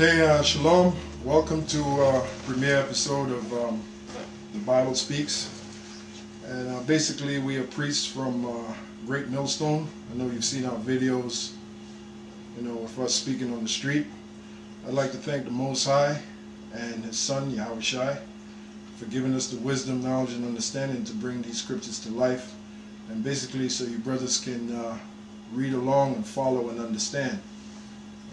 Okay, shalom. Welcome to premiere episode of The Bible Speaks. And basically we are priests from Great Millstone. I know you've seen our videos, you know, of us speaking on the street. I'd like to thank the Most High and His Son, Yahawashi, for giving us the wisdom, knowledge, and understanding to bring these scriptures to life. And basically so you brothers can read along and follow and understand.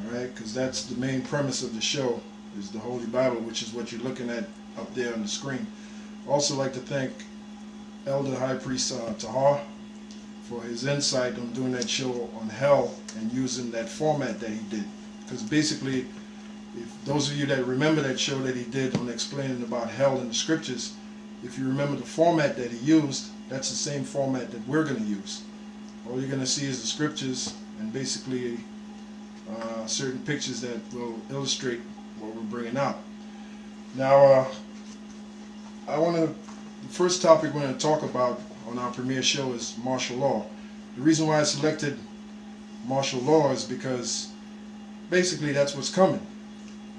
Alright, because that's the main premise of the show, is the Holy Bible, which is what you're looking at up there on the screen. Also like to thank Elder High Priest Tahar for his insight on doing that show on hell and using that format that he did. Because basically, if those of you that remember that show that he did on explaining about hell in the scriptures, if you remember the format that he used, that's the same format that we're going to use. All you're going to see is the scriptures and basically certain pictures that will illustrate what we're bringing out. Now, the first topic we're going to talk about on our premiere show is martial law. The reason why I selected martial law is because basically that's what's coming.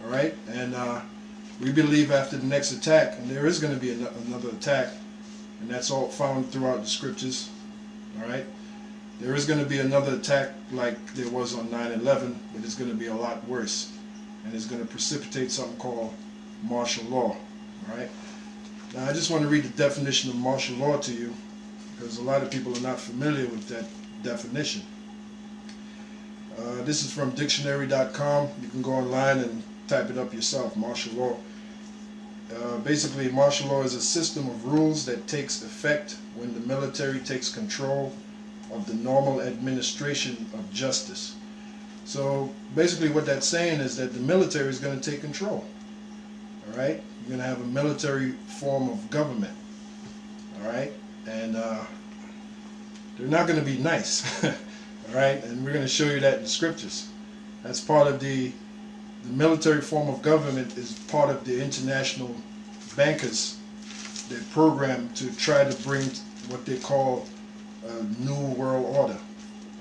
All right, and we believe after the next attack, and there is going to be another attack, and that's all found throughout the scriptures. All right. There is going to be another attack like there was on 9/11, but it's going to be a lot worse. And it's going to precipitate something called martial law. Alright? Now I just want to read the definition of martial law to you, because a lot of people are not familiar with that definition. This is from dictionary.com. You can go online and type it up yourself, martial law. Basically, martial law is a system of rules that takes effect when the military takes control of the normal administration of justice. So basically what that's saying is that the military is going to take control. Alright? You're going to have a military form of government. Alright? And they're not going to be nice. Alright? And we're going to show you that in the scriptures. That's part of the military form of government is part of the international bankers, their program to try to bring what they call a new world order,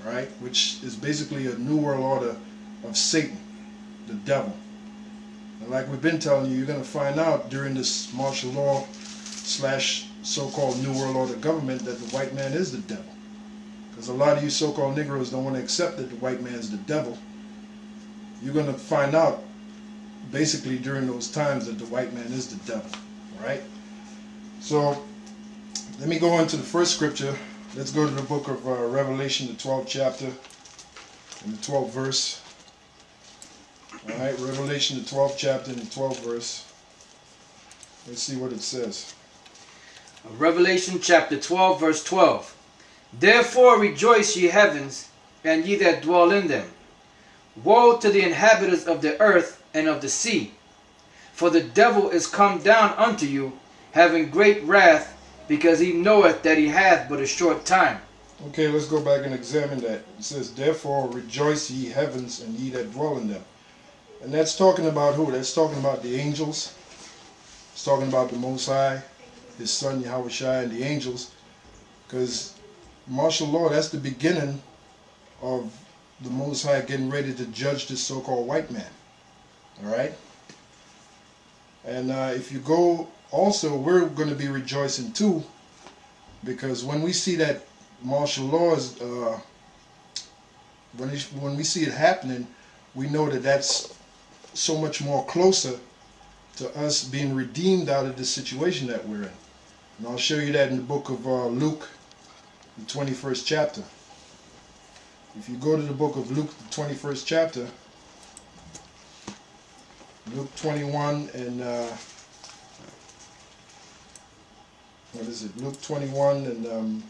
right? Which is basically a new world order of Satan, the devil. And like we've been telling you, you're going to find out during this martial law / so-called new world order government that the white man is the devil. Because a lot of you so-called Negroes don't want to accept that the white man is the devil. You're going to find out basically during those times that the white man is the devil, right? So let me go into the first scripture. Let's go to the book of Revelation, the 12th chapter, and the 12th verse. Alright, Revelation, the 12th chapter, and the 12th verse. Let's see what it says. Revelation, chapter 12, verse 12. Therefore rejoice, ye heavens, and ye that dwell in them. Woe to the inhabitants of the earth and of the sea, for the devil is come down unto you, having great wrath, because he knoweth that he hath but a short time. Okay, let's go back and examine that. It says, therefore rejoice ye heavens and ye that dwell in them. And that's talking about who? That's talking about the angels. It's talking about the Most High, His Son Yahawashi, and the angels. Because martial law, that's the beginning of the Most High getting ready to judge this so-called white man. Alright? And if you go... Also, we're going to be rejoicing too, because when we see that martial law is, when we see it happening, we know that that's so much more closer to us being redeemed out of this situation that we're in. And I'll show you that in the book of Luke, the 21st chapter. If you go to the book of Luke, the 21st chapter, Luke 21 and... what is it? Luke 21 and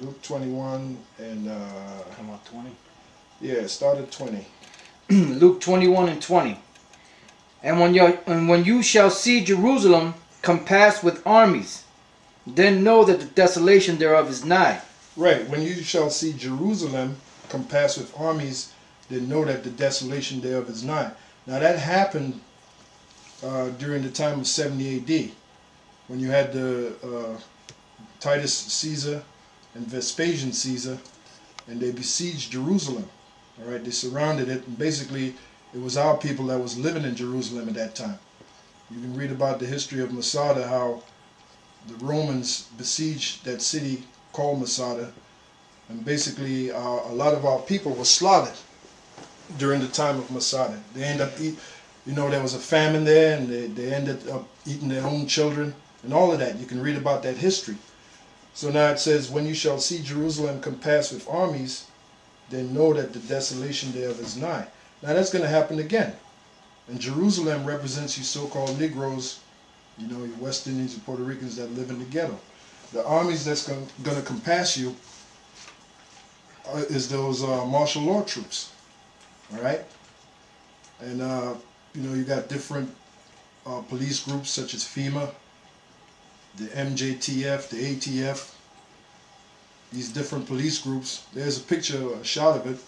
Luke 21 and come on, 20. Yeah, start at 20. Luke 21 and 20. And when you shall see Jerusalem compassed with armies, then know that the desolation thereof is nigh. Right. When you shall see Jerusalem compassed with armies, then know that the desolation thereof is nigh. Now that happened during the time of 70 AD, when you had the Titus Caesar and Vespasian Caesar, and they besieged Jerusalem. All right, they surrounded it, and basically it was our people that was living in Jerusalem at that time. You can read about the history of Masada, how the Romans besieged that city called Masada, and basically a lot of our people were slaughtered during the time of Masada. They ended up eating, you know, there was a famine there, and they ended up eating their own children and all of that. You can read about that history. So now it says, when you shall see Jerusalem compassed with armies, then know that the desolation thereof is nigh. Now that's going to happen again. And Jerusalem represents you so-called Negroes, you know, your West Indians and Puerto Ricans that live in the ghetto. The armies that's going to compass you is those martial law troops, all right? And, you know, you got different police groups such as FEMA, the MJTF, the ATF, these different police groups. There's a picture, a shot of it.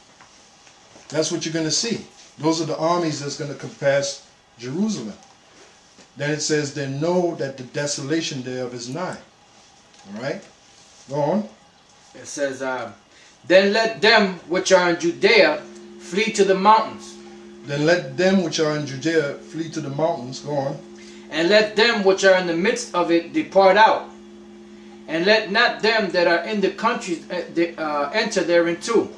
That's what you're going to see. Those are the armies that's going to compass Jerusalem. Then it says, then know that the desolation thereof is nigh. All right? Go on. It says, then let them which are in Judea flee to the mountains. Then let them which are in Judea flee to the mountains. Go on. And let them which are in the midst of it depart out. And let not them that are in the country enter therein too.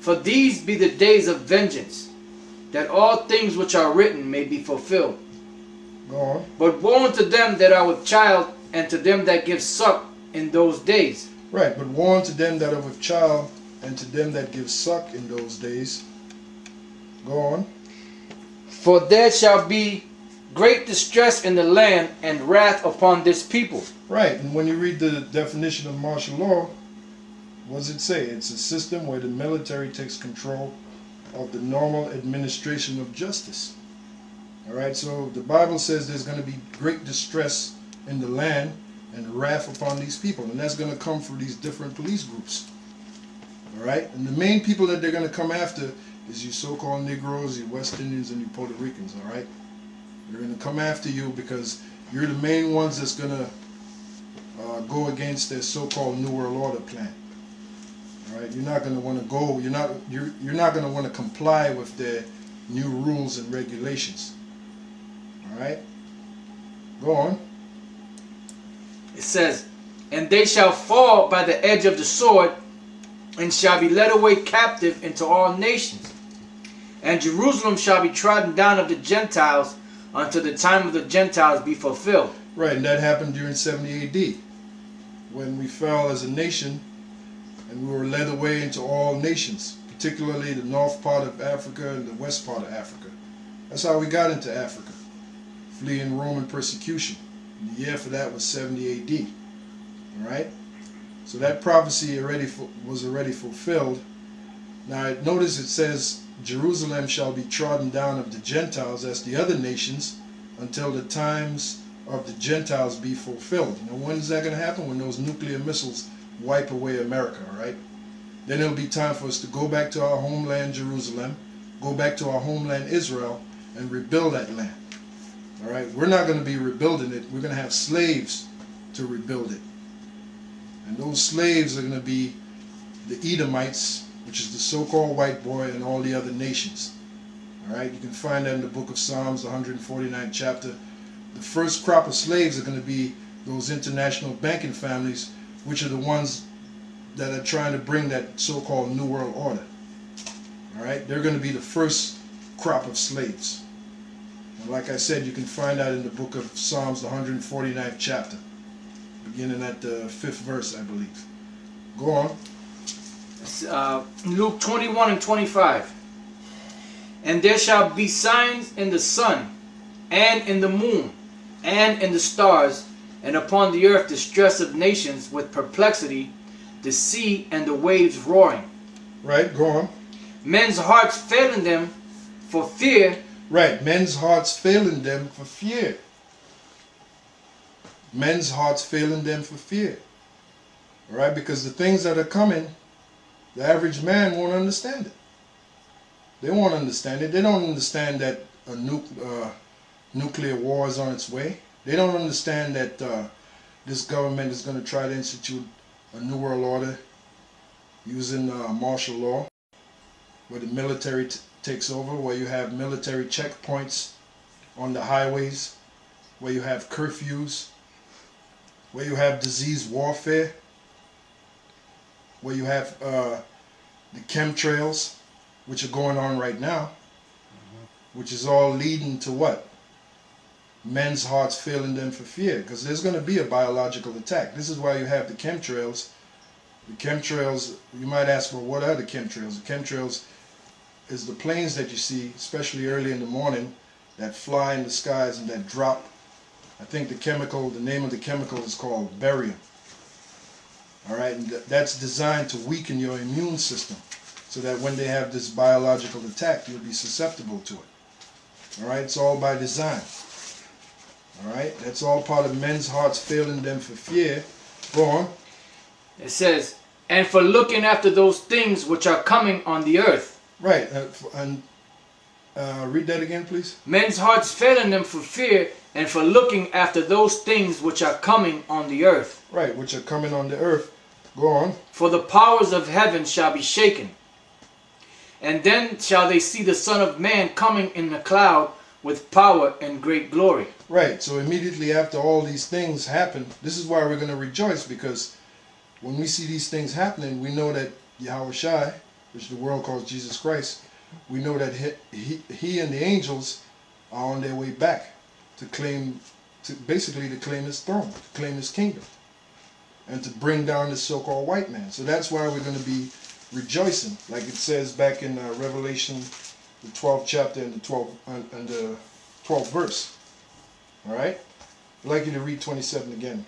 For these be the days of vengeance, that all things which are written may be fulfilled. Go on. But woe unto them that are with child, and to them that give suck in those days. Right, but woe unto them that are with child, and to them that give suck in those days. Go on. For there shall be great distress in the land, and wrath upon this people. Right, and when you read the definition of martial law, what does it say? It's a system where the military takes control of the normal administration of justice. All right, so the Bible says there's going to be great distress in the land and wrath upon these people, and that's going to come from these different police groups. All right, and the main people that they're going to come after is your so-called Negroes, your West Indians, and your Puerto Ricans. All right, they're going to come after you because you're the main ones that's going to go against their so-called New World Order plan. All right, you're not going to want to go. You're not going to want to comply with their new rules and regulations. All right, go on. It says, and they shall fall by the edge of the sword, and shall be led away captive into all nations. And Jerusalem shall be trodden down of the Gentiles, until the time of the Gentiles be fulfilled. Right, and that happened during 70 A.D. when we fell as a nation, and we were led away into all nations, particularly the north part of Africa and the west part of Africa. That's how we got into Africa, fleeing Roman persecution. And the year for that was 70 A.D. All right, so that prophecy already was already fulfilled. Now notice it says, Jerusalem shall be trodden down of the Gentiles, as the other nations, until the times of the Gentiles be fulfilled. Now when is that going to happen? When those nuclear missiles wipe away America, all right? Then it'll be time for us to go back to our homeland Jerusalem, go back to our homeland Israel, and rebuild that land, all right? We're not going to be rebuilding it. We're going to have slaves to rebuild it. And those slaves are going to be the Edomites, which is the so-called white boy, and all the other nations. All right, you can find that in the book of Psalms, 149th chapter. The first crop of slaves are going to be those international banking families, which are the ones that are trying to bring that so-called New World Order. All right, they're going to be the first crop of slaves. And like I said, you can find that in the book of Psalms, the 149th chapter, beginning at the 5th verse, I believe. Go on. Luke 21 and 25. And there shall be signs in the sun, and in the moon, and in the stars, and upon the earth distress of nations with perplexity, the sea and the waves roaring. Right, go on. Men's hearts failing them for fear. Right, men's hearts failing them for fear. Men's hearts failing them for fear. All right, because the things that are coming, the average man won't understand it. They won't understand it. They don't understand that a nuclear war is on its way. They don't understand that this government is going to try to institute a New World Order using martial law, where the military takes over, where you have military checkpoints on the highways, where you have curfews, where you have disease warfare, where you have the chemtrails, which are going on right now, which is all leading to what? Men's hearts failing them for fear, because there's going to be a biological attack. This is why you have the chemtrails. The chemtrails, you might ask, well, what are the chemtrails? The chemtrails is the planes that you see, especially early in the morning, that fly in the skies and that drop. I think the chemical, the name of the chemical is called barium. All right, and that's designed to weaken your immune system so that when they have this biological attack, you'll be susceptible to it. All right, it's all by design. All right, that's all part of men's hearts failing them for fear. Go on. It says, and for looking after those things which are coming on the earth. Right, and read that again, please. Men's hearts failing them for fear, and for looking after those things which are coming on the earth. Right, which are coming on the earth. Go on. For the powers of heaven shall be shaken. And then shall they see the Son of Man coming in the cloud with power and great glory. Right, so immediately after all these things happen, this is why we're going to rejoice, because when we see these things happening, we know that Yahawashi, which the world calls Jesus Christ, we know that he and the angels are on their way back to claim, to claim his throne, to claim his kingdom, and to bring down the so-called white man. So that's why we're going to be rejoicing, like it says back in Revelation, the 12th chapter and the 12th verse. All right, I'd like you to read 27 again.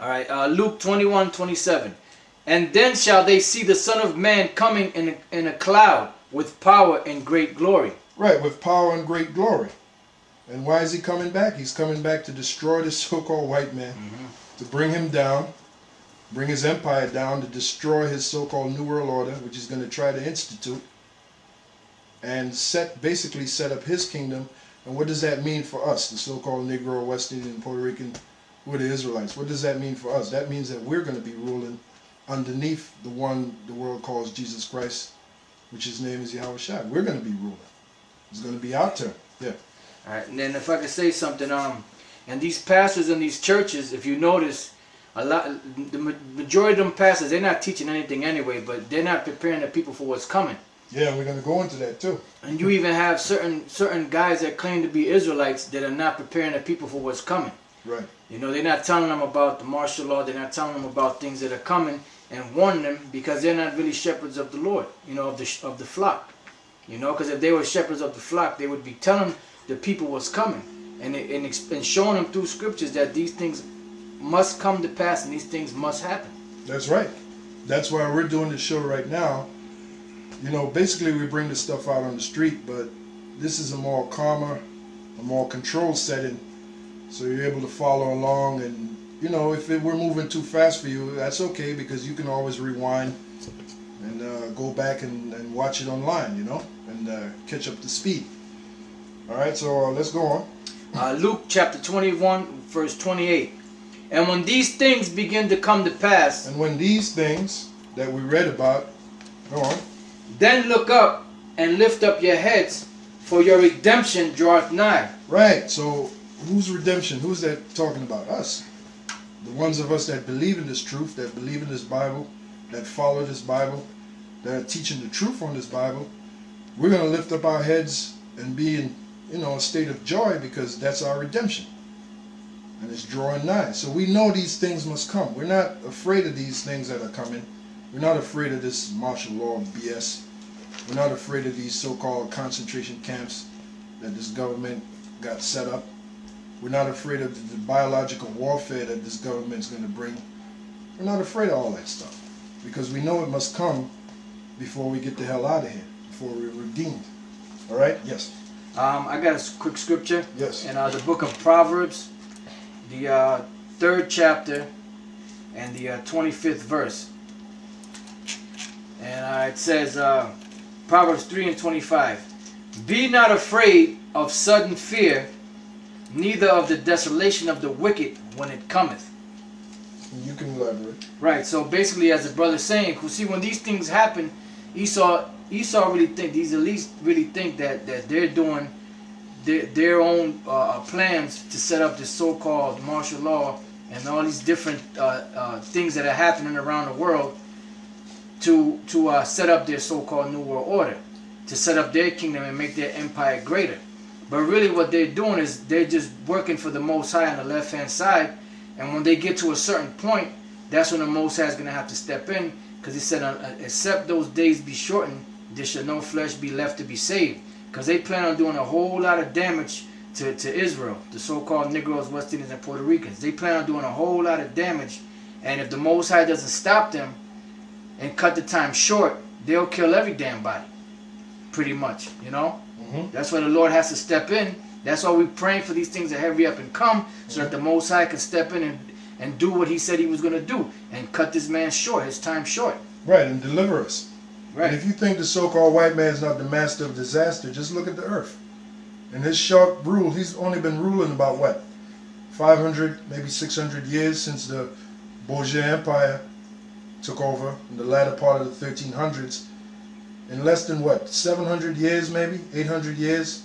All right, Luke 21:27. And then shall they see the Son of Man coming in a cloud with power and great glory. Right, with power and great glory. And why is he coming back? He's coming back to destroy this so-called white man, to bring him down, bring his empire down, to destroy his so-called New World Order, which he's going to try to institute, and basically set up his kingdom. And what does that mean for us, the so-called Negro, West Indian, Puerto Rican, who are the Israelites? What does that mean for us? That means that we're going to be ruling underneath the one the world calls Jesus Christ, which his name is Yahawashi. We're going to be ruling. It's going to be our turn. Yeah. All right. And then if I could say something, and these pastors in these churches, if you notice, a lot, the majority of them pastors, they're not teaching anything anyway, but they're not preparing the people for what's coming. Yeah, we're going to go into that too. And you even have certain guys that claim to be Israelites that are not preparing the people for what's coming. Right. You know, they're not telling them about the martial law. They're not telling them about things that are coming and warning them, because they're not really shepherds of the Lord, you know, of the flock. You know, because if they were shepherds of the flock, they would be telling the people what's coming and showing them through scriptures that these things must come to pass and these things must happen. That's right. That's why we're doing this show right now. You know, basically we bring this stuff out on the street, but this is a more calmer, a more controlled setting, so you're able to follow along. And you know, if we're moving too fast for you, that's okay, because you can always rewind and go back and watch it online, you know, and catch up to speed. All right, so let's go on. Luke chapter 21, verse 28. And when these things begin to come to pass. And when these things that we read about, go on. Then look up and lift up your heads, for your redemption draweth nigh. Right, so who's redemption? Who's that talking about? Us. The ones of us that believe in this truth, that believe in this Bible, that follow this Bible, that are teaching the truth on this Bible, we're going to lift up our heads and be in, you know, a state of joy, because that's our redemption. And it's drawing nigh. So we know these things must come. We're not afraid of these things that are coming. We're not afraid of this martial law BS. We're not afraid of these so-called concentration camps that this government got set up. We're not afraid of the biological warfare that this government's going to bring. We're not afraid of all that stuff, because we know it must come before we get the hell out of here, before we're redeemed. All right? Yes. I got a quick scripture. Yes. In the book of Proverbs, the 3rd chapter and the 25th verse. And it says, Proverbs 3:25, be not afraid of sudden fear, neither of the desolation of the wicked when it cometh. You can elaborate. Right. So basically, as the brother's saying, see, when these things happen, Esau really think these elites really think that they're doing their own plans to set up this so-called martial law and all these different things that are happening around the world to set up their so-called New World Order, to set up their kingdom and make their empire greater. But really what they're doing is they're just working for the Most High on the left-hand side, and when they get to a certain point, that's when the Most High is going to have to step in, because he said, except those days be shortened, there shall no flesh be left to be saved, because they plan on doing a whole lot of damage to Israel, the so-called Negroes, West Indians, and Puerto Ricans. They plan on doing a whole lot of damage, and if the Most High doesn't stop them and cut the time short, they'll kill every damn body, pretty much, you know? Mm-hmm. That's why the Lord has to step in. That's why we're praying for these things to hurry up and come, mm-hmm. so that the Most High can step in and do what he said he was going to do and cut this man short, his time short. Right, and deliver us. Right. And if you think the so-called white man is not the master of disaster, just look at the earth. And his sharp rule, he's only been ruling about what? 500, maybe 600 years since the Bourgeois Empire took over in the latter part of the 1300s. In less than what, 700 years maybe, 800 years,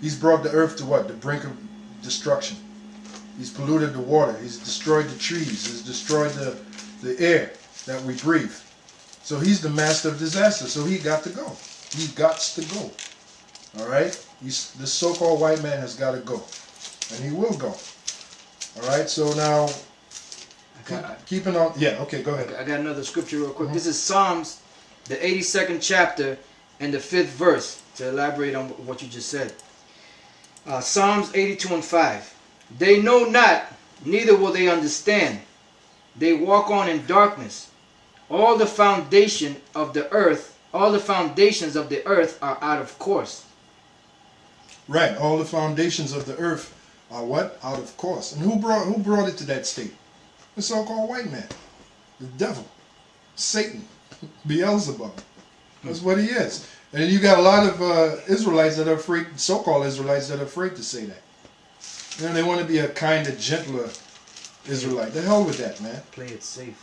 he's brought the earth to what, the brink of destruction. He's polluted the water, he's destroyed the trees, he's destroyed the air that we breathe. So he's the master of disaster, so he got to go. He gots to go, all right? This so-called white man has got to go, and he will go, all right? So now, keeping on, yeah, okay, go ahead. I got another scripture real quick. Mm-hmm. This is Psalms, the 82nd chapter and the 5th verse, to elaborate on what you just said. Psalms 82:5. They know not, neither will they understand. They walk on in darkness. All the foundation of the earth, all the foundations of the earth are out of course. Right, all the foundations of the earth are what? Out of course. And who brought it to that state? The so-called white man. The devil. Satan. Beelzebub. That's what he is. And you got a lot of Israelites that are afraid, so-called Israelites that are afraid to say that. You know, they want to be a kinder, gentler Israelite. The hell with that, man. Play it safe.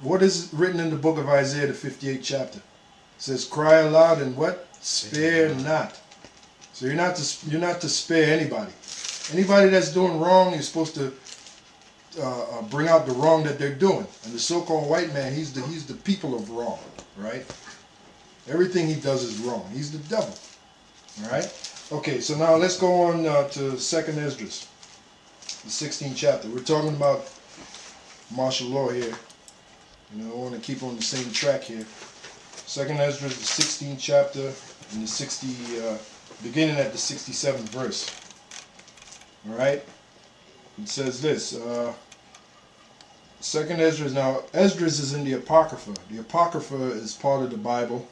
What is written in the book of Isaiah, the 58th chapter? It says, cry aloud and what? Spare not. So you're not to spare anybody. Anybody that's doing wrong, you're supposed to bring out the wrong that they're doing. And the so-called white man, he's the people of wrong, right? Everything he does is wrong. He's the devil, all right? Okay, so now let's go on to 2nd Esdras, the 16th chapter. We're talking about martial law here. You know, I want to keep on the same track here. 2nd Esdras, the 16th chapter, and the beginning at the 67th verse, all right? It says this, 2nd Esdras. Now, Esdras is in the Apocrypha. The Apocrypha is part of the Bible.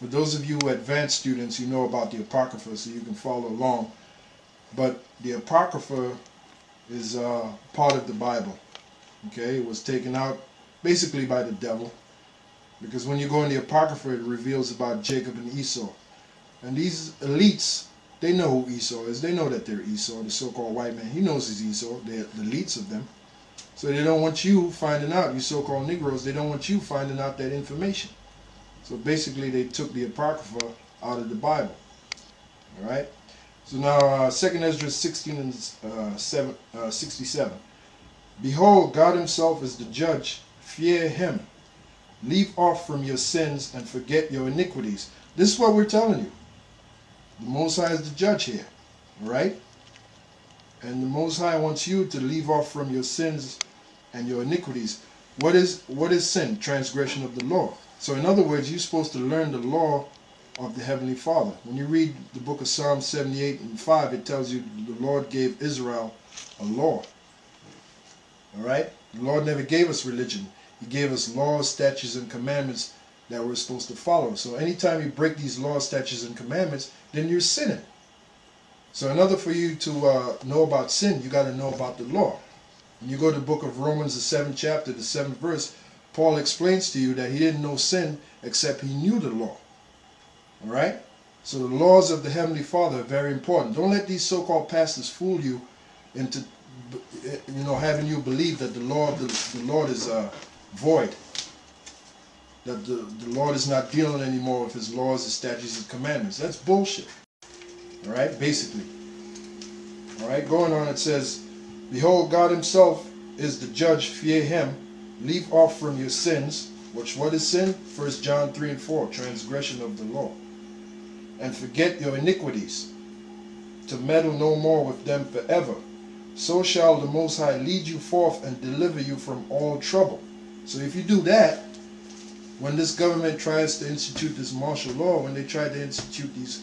For those of you advanced students, you know about the Apocrypha, so you can follow along. But the Apocrypha is part of the Bible. Okay, it was taken out basically by the devil. Because when you go in the Apocrypha, it reveals about Jacob and Esau. And these elites, they know who Esau is. They know that they're Esau, the so-called white man. He knows he's Esau. They're the elites of them. So they don't want you finding out, you so-called Negroes, they don't want you finding out that information. So basically they took the Apocrypha out of the Bible. All right? So now 2nd Esdras 67. Behold, God himself is the judge. Fear him. Leave off from your sins and forget your iniquities. This is what we're telling you. The Most High is the judge here, right? And the Most High wants you to leave off from your sins and your iniquities. What is sin? Transgression of the law. So in other words, you're supposed to learn the law of the Heavenly Father. When you read the book of Psalm 78:5, it tells you the Lord gave Israel a law. All right? The Lord never gave us religion. He gave us laws, statutes, and commandments that we're supposed to follow. So anytime you break these laws, statutes, and commandments, then you're sinning. So in order for you to know about sin, you got to know about the law. When you go to the book of Romans, the 7th chapter, the 7th verse, Paul explains to you that he didn't know sin except he knew the law. All right? So the laws of the Heavenly Father are very important. Don't let these so-called pastors fool you into you know, having you believe that the Lord is void, that the Lord is not dealing anymore with his laws, his statutes, his commandments. That's bullshit. All right, basically. All right, going on, it says, "Behold, God himself is the judge, fear him, leave off from your sins." Which, what is sin? 1 John 3 and 4, transgression of the law. "And forget your iniquities, to meddle no more with them forever. So shall the Most High lead you forth and deliver you from all trouble." So if you do that, when this government tries to institute this martial law, when they try to institute these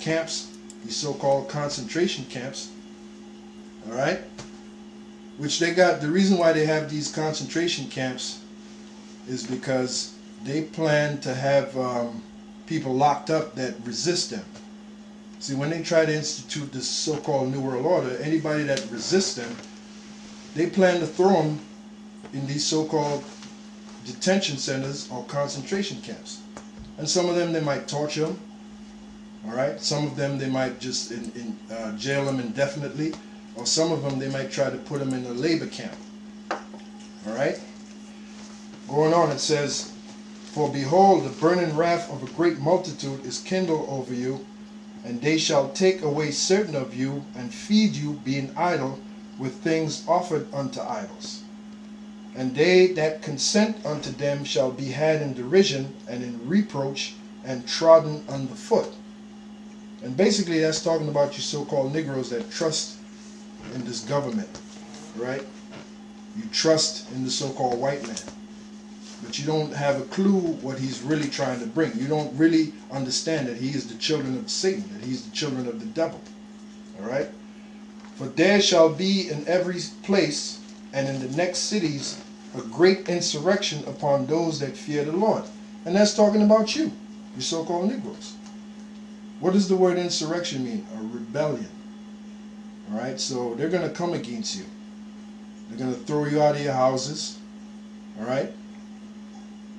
camps, these so-called concentration camps, all right, which they got, the reason why they have these concentration camps is because they plan to have people locked up that resist them. See, when they try to institute this so-called New World Order, anybody that resists them, they plan to throw them in these so-called detention centers or concentration camps. And some of them, they might torture them, all right? Some of them, they might just jail them indefinitely, or some of them, they might try to put them in a labor camp, all right? Going on, it says, "For behold, the burning wrath of a great multitude is kindled over you, and they shall take away certain of you, and feed you, being idle, with things offered unto idols. And they that consent unto them shall be had in derision, and in reproach, and trodden under foot." And basically that's talking about you so-called Negroes that trust in this government, right? You trust in the so-called white man, but you don't have a clue what he's really trying to bring. You don't really understand that he is the children of Satan, that he's the children of the devil. All right? "For there shall be in every place and in the next cities a great insurrection upon those that fear the Lord." And that's talking about you, you so-called Negroes. What does the word insurrection mean? A rebellion. All right? So they're going to come against you. They're going to throw you out of your houses. All right?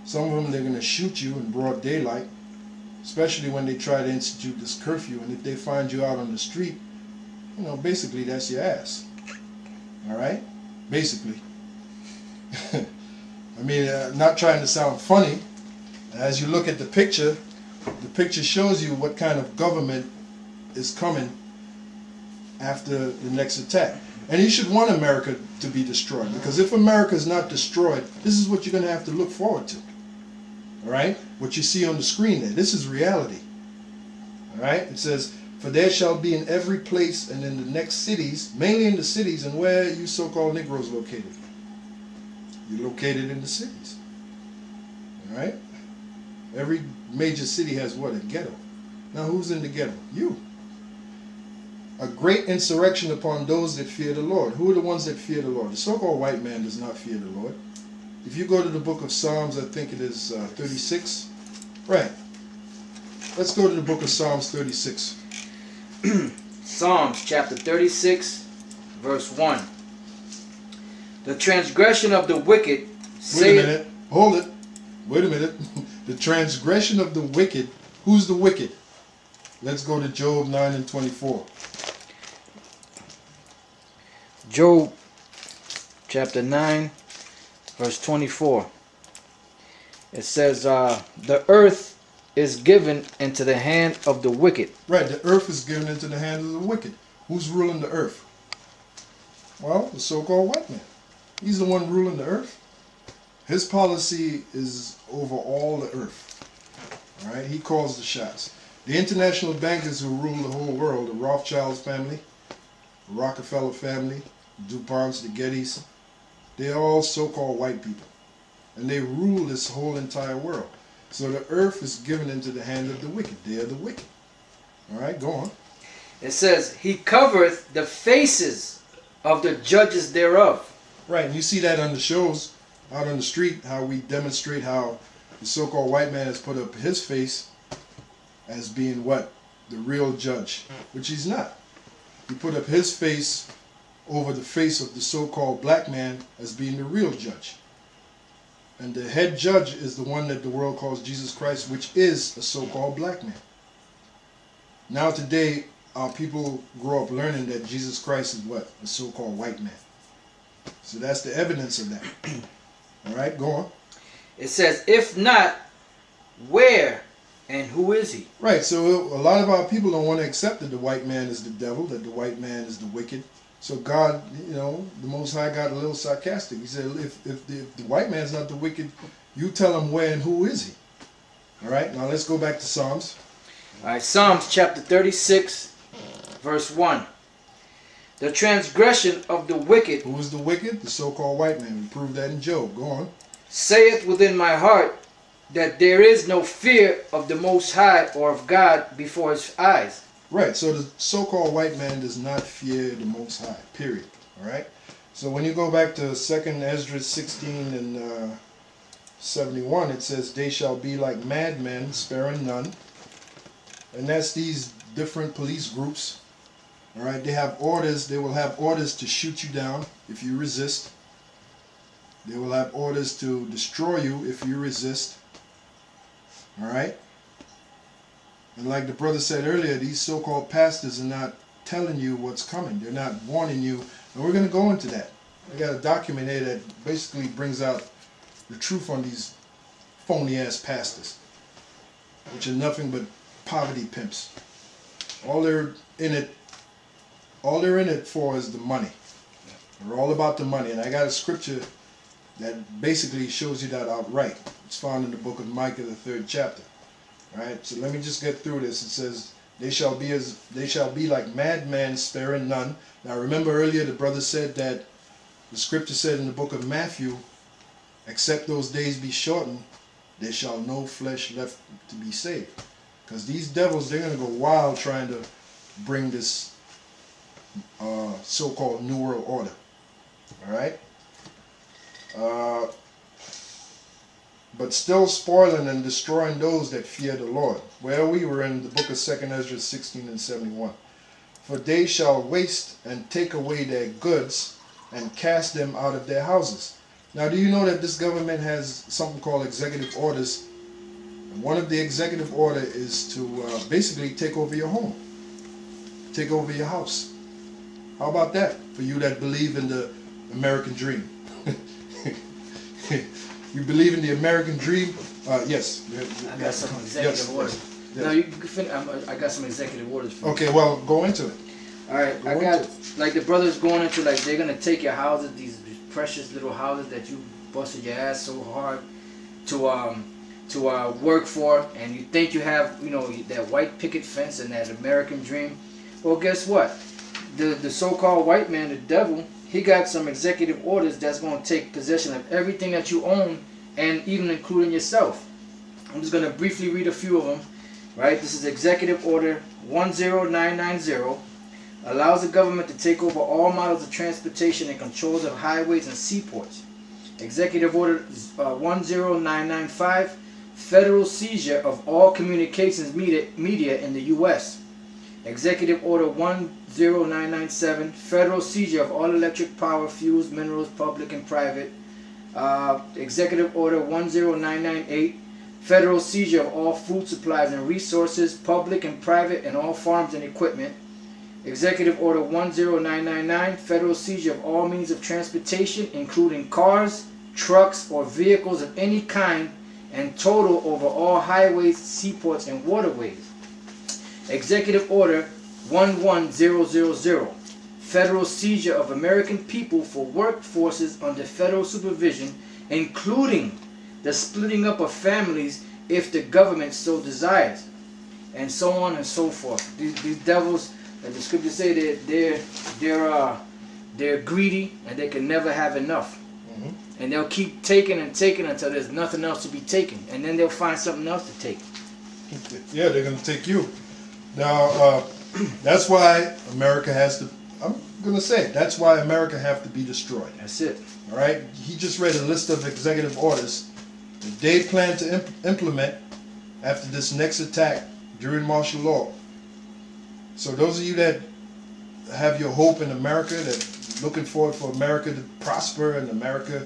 Some of them, they're going to shoot you in broad daylight, especially when they try to institute this curfew. And if they find you out on the street, you know, basically that's your ass. All right? Basically. I mean, not trying to sound funny. As you look at the picture shows you what kind of government is coming after the next attack. And you should want America to be destroyed, because if America is not destroyed, this is what you're going to have to look forward to. All right? What you see on the screen there, this is reality. All right? It says, "For there shall be in every place and in the next cities," mainly in the cities, and where you so-called Negroes located. You're located in the cities. All right? Every major city has what? A ghetto. Now who's in the ghetto? You. "A great insurrection upon those that fear the Lord." Who are the ones that fear the Lord? The so-called white man does not fear the Lord. If you go to the book of Psalms, I think it is 36. Right. Let's go to the book of Psalms 36. Psalms chapter 36, verse 1. "The transgression of the wicked..." Wait a minute. Hold it. Wait a minute. The transgression of the wicked. Who's the wicked? Let's go to Job 9 and 24. Job chapter 9 verse 24. It says, "The earth is given into the hand of the wicked." Right, the earth is given into the hand of the wicked. Who's ruling the earth? Well, the so-called white man. He's the one ruling the earth. His policy is over all the earth. All right, he calls the shots. The international bankers who rule the whole world, the Rothschilds family, the Rockefeller family, the DuPonts, the Gettys, they're all so-called white people. And they rule this whole entire world. So the earth is given into the hand of the wicked. They are the wicked. All right, go on. It says, "He covereth the faces of the judges thereof." Right, and you see that on the shows, out on the street, how we demonstrate how the so-called white man has put up his face as being what? The real judge, which he's not. He put up his face over the face of the so-called black man as being the real judge. And the head judge is the one that the world calls Jesus Christ, which is a so-called black man. Now today, people grow up learning that Jesus Christ is what? The so-called white man. So that's the evidence of that. All right, go on. It says, if not, where and who is he? Right, so a lot of our people don't want to accept that the white man is the devil, that the white man is the wicked. So God, you know, the Most High got a little sarcastic. He said, if the white man's not the wicked, you tell him where and who is he. All right, now let's go back to Psalms. All right, Psalms chapter 36, verse 1. The transgression of the wicked. Who is the wicked? The so-called white man. We proved that in Job. Go on. Saith within my heart that there is no fear of the Most High or of God before his eyes. Right, so the so-called white man does not fear the Most High, period. All right? So when you go back to 2nd Ezra 16 and 71, it says, they shall be like madmen, sparing none. And that's these different police groups. All right, they have orders. They will have orders to shoot you down if you resist. They will have orders to destroy you if you resist. All right. And like the brother said earlier, these so-called pastors are not telling you what's coming. They're not warning you. And we're going to go into that. I got a document here that basically brings out the truth on these phony-ass pastors, which are nothing but poverty pimps. All they're in it for is the money. They're all about the money. And I got a scripture that basically shows you that outright. It's found in the book of Micah, the 3rd chapter. All right, so let me just get through this. It says, they shall be like madmen, sparing none. Now remember earlier the brother said that the scripture said in the book of Matthew, except those days be shortened, there shall no flesh left to be saved. Because these devils, they're going to go wild trying to bring this so-called New World Order. Alright? But still spoiling and destroying those that fear the Lord. Well, we were in the book of 2nd Ezra 16 and 71. For they shall waste and take away their goods and cast them out of their houses. Now, do you know that this government has something called executive orders? And one of the executive order is to basically take over your home. Take over your house. How about that for you that believe in the American dream? You believe in the American dream? Yes. I got some executive orders. Yes. No, you can finish. I got some executive orders for you. Okay, well, go into it. All right, go like the brothers going into, like, they're going to take your houses, these precious little houses that you busted your ass so hard to work for, and you think you have, you know, that white picket fence and that American dream. Well, guess what? The so-called white man, the devil, he got some executive orders that's going to take possession of everything that you own, and even including yourself. I'm just going to briefly read a few of them, right? This is Executive Order 10990. Allows the government to take over all models of transportation and controls of highways and seaports. Executive Order 10995. Federal seizure of all communications media in the U.S. Executive Order 10997. Federal seizure of all electric power, fuels, minerals, public and private. Executive Order 10998. Federal seizure of all food supplies and resources, public and private, and all farms and equipment. Executive Order 10999. Federal seizure of all means of transportation, including cars, trucks, or vehicles of any kind, and total over all highways, seaports, and waterways. Executive Order 11000. Federal seizure of American people for workforces under federal supervision, including the splitting up of families if the government so desires, and so on and so forth. These devils, as the scriptures say, they're greedy and they can never have enough. And they'll keep taking and taking until there's nothing else to be taken. And then they'll find something else to take. Yeah, they're going to take you. Now, that's why America has to, I'm going to say, that's why America have to be destroyed. That's it. All right? He just read a list of executive orders that they plan to implement after this next attack during martial law. So those of you that have your hope in America, that looking forward for America to prosper and America,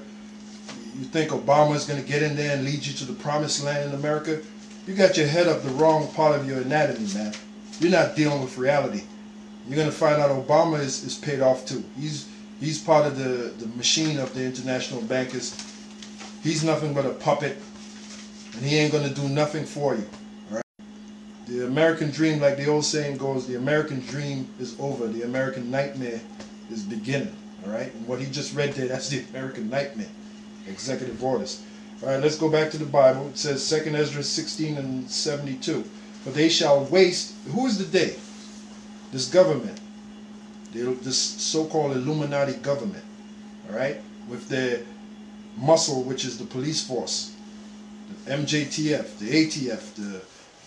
you think Obama is going to get in there and lead you to the promised land in America? You got your head up the wrong part of your anatomy, man. You're not dealing with reality. You're going to find out Obama is paid off too. He's part of the machine of the international bankers. He's nothing but a puppet, and he ain't going to do nothing for you. All right? The American dream, like the old saying goes, the American dream is over. The American nightmare is beginning. All right? And what he just read there, that's the American nightmare. Executive orders. All right, let's go back to the Bible. It says 2nd Ezra 16 and 72. But they shall waste. Who is the they? This government. This so-called Illuminati government. All right? With their muscle, which is the police force. The MJTF, the ATF,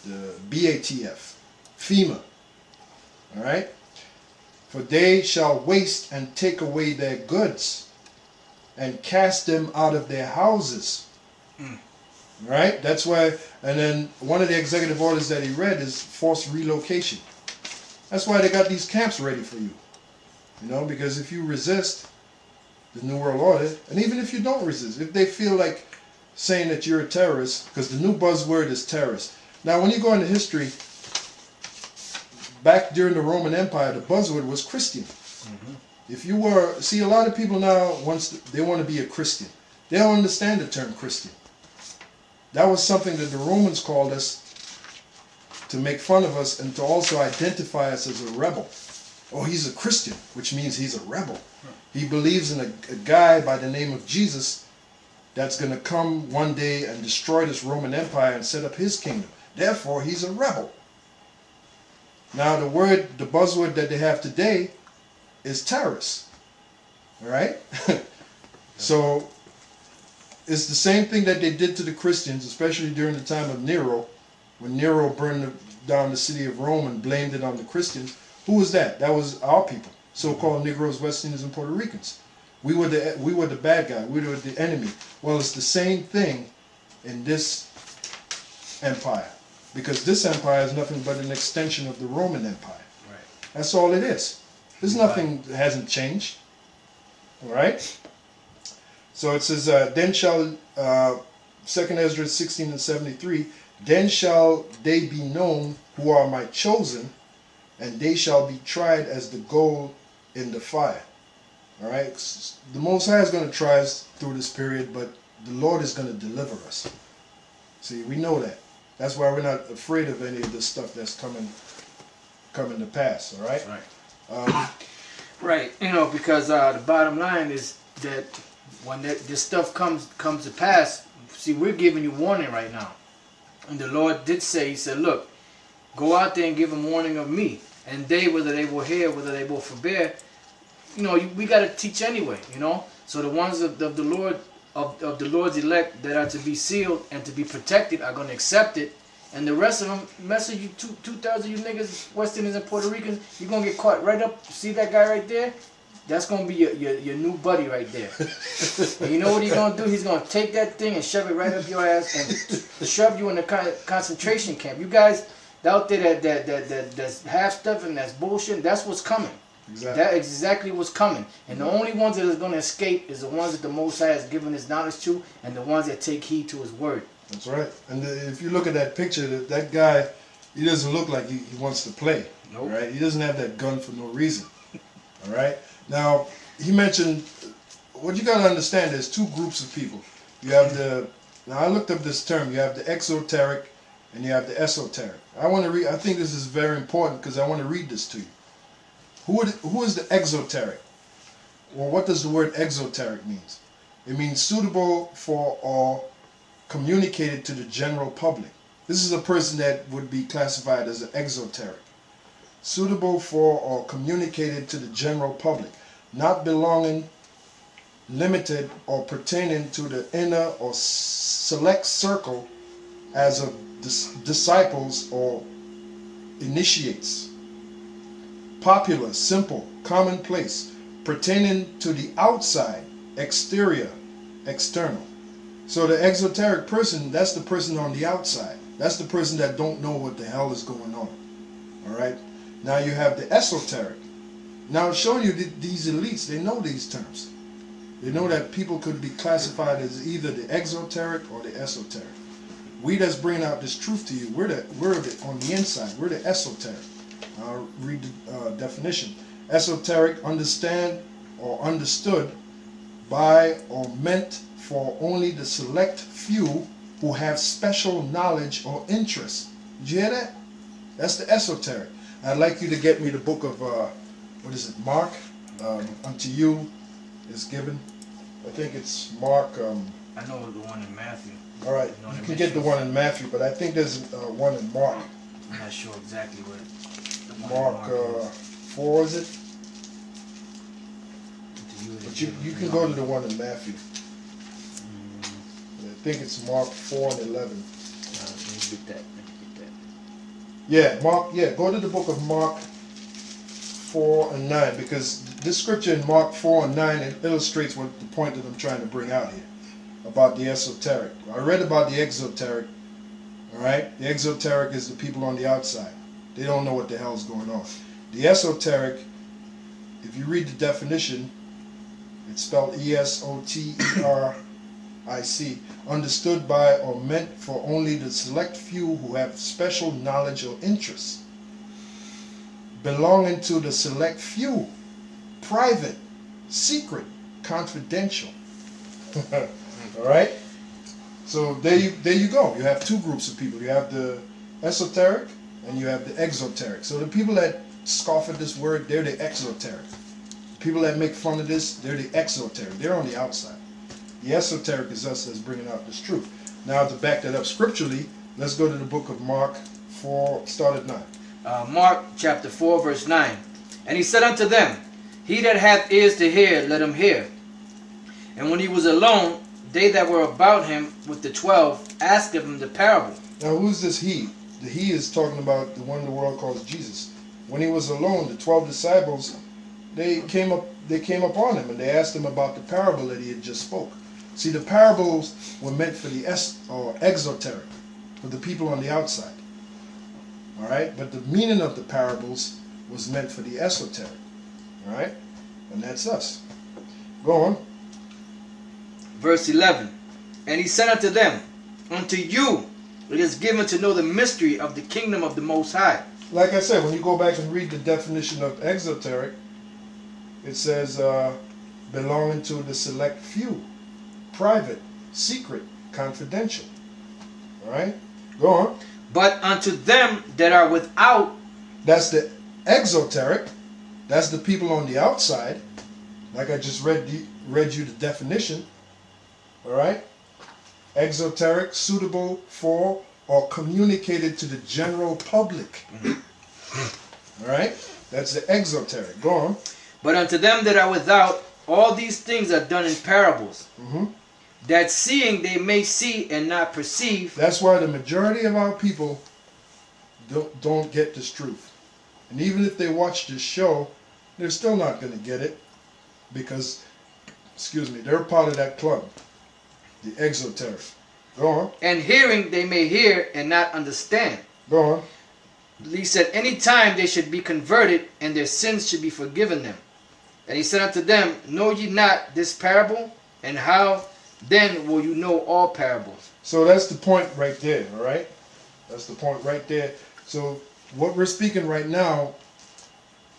the BATF, FEMA. All right? For they shall waste and take away their goods, and cast them out of their houses. Mm. Right? That's why. And then one of the executive orders that he read is forced relocation. That's why they got these camps ready for you. You know, because if you resist the New World Order, and even if you don't resist, if they feel like saying that you're a terrorist, because the new buzzword is terrorist. Now, when you go into history, back during the Roman Empire, the buzzword was Christian. Mm-hmm. If you were, see, a lot of people now, once they want to be a Christian, they don't understand the term Christian. That was something that the Romans called us to make fun of us and to also identify us as a rebel. Oh, he's a Christian, which means he's a rebel. He believes in a guy by the name of Jesus that's going to come one day and destroy this Roman Empire and set up his kingdom. Therefore, he's a rebel. Now, the word, the buzzword that they have today is terrorists, all right? So it's the same thing that they did to the Christians, especially during the time of Nero, when Nero burned down the city of Rome and blamed it on the Christians. Who was that? That was our people, so-called Negroes, West Indians, and Puerto Ricans. We were the bad guy. We were the enemy. Well, it's the same thing in this empire, because this empire is nothing but an extension of the Roman Empire. Right. That's all it is. There's nothing that hasn't changed. All right? So it says, then shall, 2nd Ezra 16 and 73, then shall they be known who are my chosen, and they shall be tried as the gold in the fire. All right? The Most High is going to try us through this period, but the Lord is going to deliver us. See, we know that. That's why we're not afraid of any of this stuff that's coming to pass. All right? Right. Right, you know, because the bottom line is that when this stuff comes to pass, see, we're giving you warning right now. And the Lord did say, he said, look, go out there and give them warning of me. And they, whether they will hear, whether they will forbear, you know, we got to teach anyway, you know. So the ones of the Lord, of the Lord's elect that are to be sealed and to be protected are going to accept it. And the rest of them, message you, two-thirds of you niggas, West Indians and Puerto Ricans, you're going to get caught right up. See that guy right there? That's going to be your new buddy right there. And you know what he's going to do? He's going to take that thing and shove it right up your ass and shove you in the concentration camp. You guys out there that's half-stuff and that's bullshit, that's what's coming. Exactly. That's exactly what's coming. And the only ones that are going to escape is the ones that the Most High has given his knowledge to and the ones that take heed to his word. That's right. And if you look at that picture, that guy, he doesn't look like he wants to play. Nope. Right? He doesn't have that gun for no reason. All right? Now, he mentioned, what you got to understand, there's two groups of people. You have the, now I looked up this term, you have the exoteric and you have the esoteric. I want to read, I think this is very important because I want to read this to you. Who is the exoteric? Well, what does the word exoteric mean? It means suitable for all. Communicated to the general public. This is a person that would be classified as an exoteric, suitable for or communicated to the general public, not belonging, limited, or pertaining to the inner or select circle as of disciples or initiates, popular, simple, commonplace, pertaining to the outside, exterior, external. So the exoteric person, that's the person on the outside. That's the person that don't know what the hell is going on. All right? Now you have the esoteric. Now I'm showing you these elites, they know these terms. They know that people could be classified as either the exoteric or the esoteric. We that's bringing out this truth to you, we're on the inside. We're the esoteric. definition. Esoteric, understand or understood by or meant for only the select few who have special knowledge or interest. Did you hear that? That's the esoteric. I'd like you to get me the book of, what is it, Mark? Unto you is given. I think it's Mark. I know the one in Matthew. All right, you can get the one in Matthew, but I think there's one in Mark. I'm not sure exactly what Mark, Mark 4 is it? But you can go to the one in Matthew. I think it's Mark 4 and 11. Let me get that. Yeah, Mark. Yeah, go to the book of Mark 4 and 9 because this scripture in Mark 4 and 9 it illustrates what the point that I'm trying to bring out here about the esoteric. I read about the exoteric. All right, the exoteric is the people on the outside. They don't know what the hell's going on. The esoteric, if you read the definition, it's spelled E-S-O-T-E-R-I-C. Understood by or meant for only the select few who have special knowledge or interest. Belonging to the select few. Private, secret, confidential. Alright? So there you go. You have two groups of people. You have the esoteric and you have the exoteric. So the people that scoff at this word, they're the exoteric. People that make fun of this, they're the exoteric. They're on the outside. The esoteric is us that's bringing out this truth. Now to back that up scripturally, let's go to the book of Mark 4, start at 9. Mark chapter 4, verse 9. And he said unto them, He that hath ears to hear, let him hear. And when he was alone, they that were about him with the 12 asked of him the parable. Now who's this he? The he is talking about the one the world calls Jesus. When he was alone, the 12 disciples... They came upon him and they asked him about the parable that he had just spoke. See, the parables were meant for the exoteric, for the people on the outside. All right, but the meaning of the parables was meant for the esoteric. All right, and that's us. Go on. Verse 11, and he said unto them, Unto you it is given to know the mystery of the kingdom of the Most High. Like I said, when you go back and read the definition of exoteric. It says, belonging to the select few, private, secret, confidential. All right? Go on. But unto them that are without. That's the exoteric. That's the people on the outside. Like I just read you the definition. All right? Exoteric, suitable for or communicated to the general public. All right? That's the exoteric. Go on. But unto them that are without, all these things are done in parables, that seeing they may see and not perceive. That's why the majority of our people don't get this truth. And even if they watch this show, they're still not going to get it because, excuse me, they're part of that club, the exoteric. Go on. And hearing they may hear and not understand. Go on. He said, Any time they should be converted and their sins should be forgiven them. And he said unto them, Know ye not this parable? And how then will you know all parables? So that's the point right there, all right? That's the point right there. So what we're speaking right now,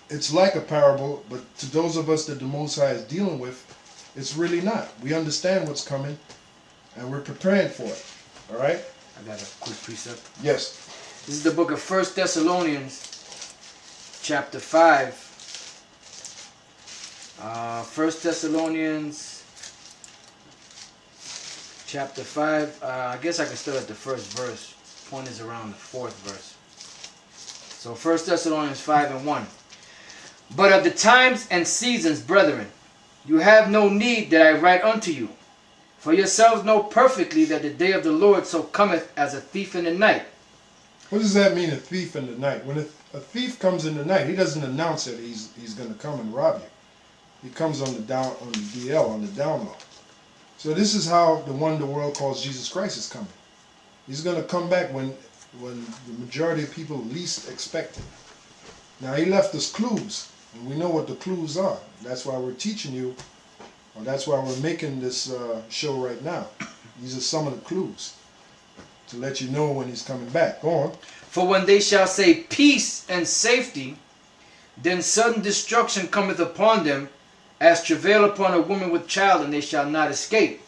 it's like a parable, but to those of us that the Most High is dealing with, it's really not. We understand what's coming, and we're preparing for it, all right? I got a quick precept. Yes. This is the book of 1 Thessalonians, chapter 5. 1 Thessalonians, chapter 5. I guess I can start at the first verse. Point is around the fourth verse. So 1 Thessalonians 5 and 1. But of the times and seasons, brethren, you have no need that I write unto you. For yourselves know perfectly that the day of the Lord so cometh as a thief in the night. What does that mean, a thief in the night? When a thief comes in the night, he doesn't announce that he's going to come and rob you. He comes on the down low. So this is how the one the world calls Jesus Christ is coming. He's going to come back when the majority of people least expect it. Now he left us clues, and we know what the clues are. That's why we're teaching you, or that's why we're making this show right now. These are some of the clues. to let you know when he's coming back. Go on. For when they shall say peace and safety, then sudden destruction cometh upon them, as travail upon a woman with child, and they shall not escape.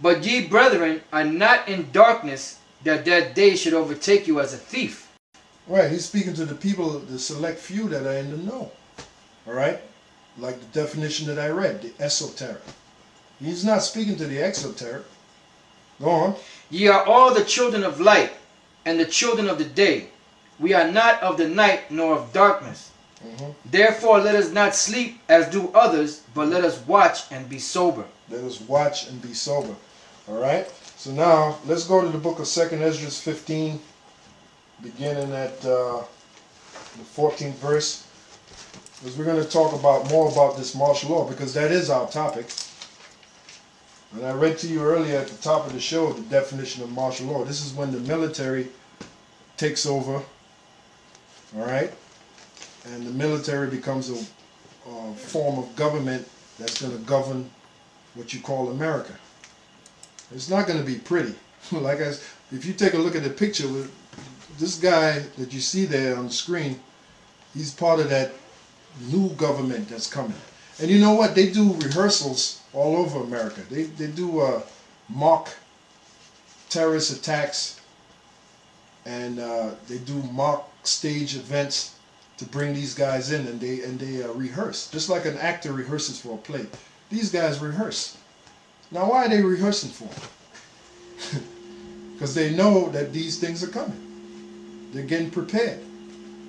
But ye, brethren, are not in darkness, that that day should overtake you as a thief. Right, he's speaking to the people, the select few that are in the know. All right? Like the definition that I read, the esoteric. He's not speaking to the exoteric. Go on. Ye are all the children of light, and the children of the day. We are not of the night, nor of darkness. Mm-hmm. Therefore let us not sleep as do others, but let us watch and be sober. Let us watch and be sober. Alright? So now, let's go to the book of 2nd Esdras 15, beginning at the 14th verse. Because we're going to talk about more about this martial law, because that is our topic. And I read to you earlier at the top of the show the definition of martial law. This is when the military takes over, alright? And the military becomes a form of government that's going to govern what you call America. It's not going to be pretty. Like I said, if you take a look at the picture, with this guy that you see there on the screen, he's part of that new government that's coming. And you know what? They do rehearsals all over America. They do mock terrorist attacks, and they do mock stage events to bring these guys in, and they rehearse. Just like an actor rehearses for a play. These guys rehearse. Now why are they rehearsing for them? Because they know that these things are coming. They're getting prepared.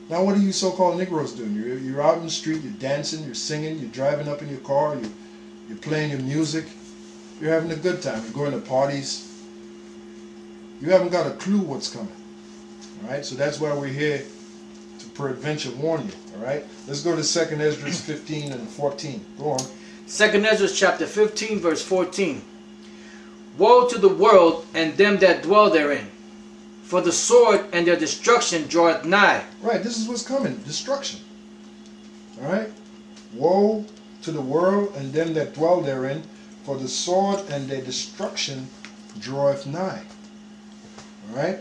Now what are you so-called Negroes doing? You're out in the street, you're dancing, you're singing, you're driving up in your car, you're playing your music, you're having a good time, you're going to parties. You haven't got a clue what's coming. Alright, so that's why we're here, to peradventure warn you. Alright? Let's go to 2nd Esdras 15 and 14. Go on. 2nd Esdras chapter 15 verse 14. Woe to the world and them that dwell therein, for the sword and their destruction draweth nigh. Right, this is what's coming. Destruction. Alright? Woe to the world and them that dwell therein, for the sword and their destruction draweth nigh. Alright?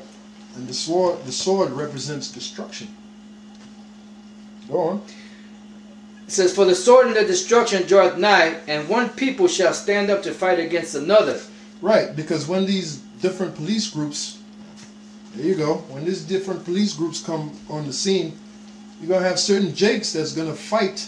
And the sword represents destruction. Go on. It says, for the sword and the destruction draweth nigh, and one people shall stand up to fight against another. Right, because when these different police groups, there you go, when these different police groups come on the scene, you're going to have certain jakes that's going to fight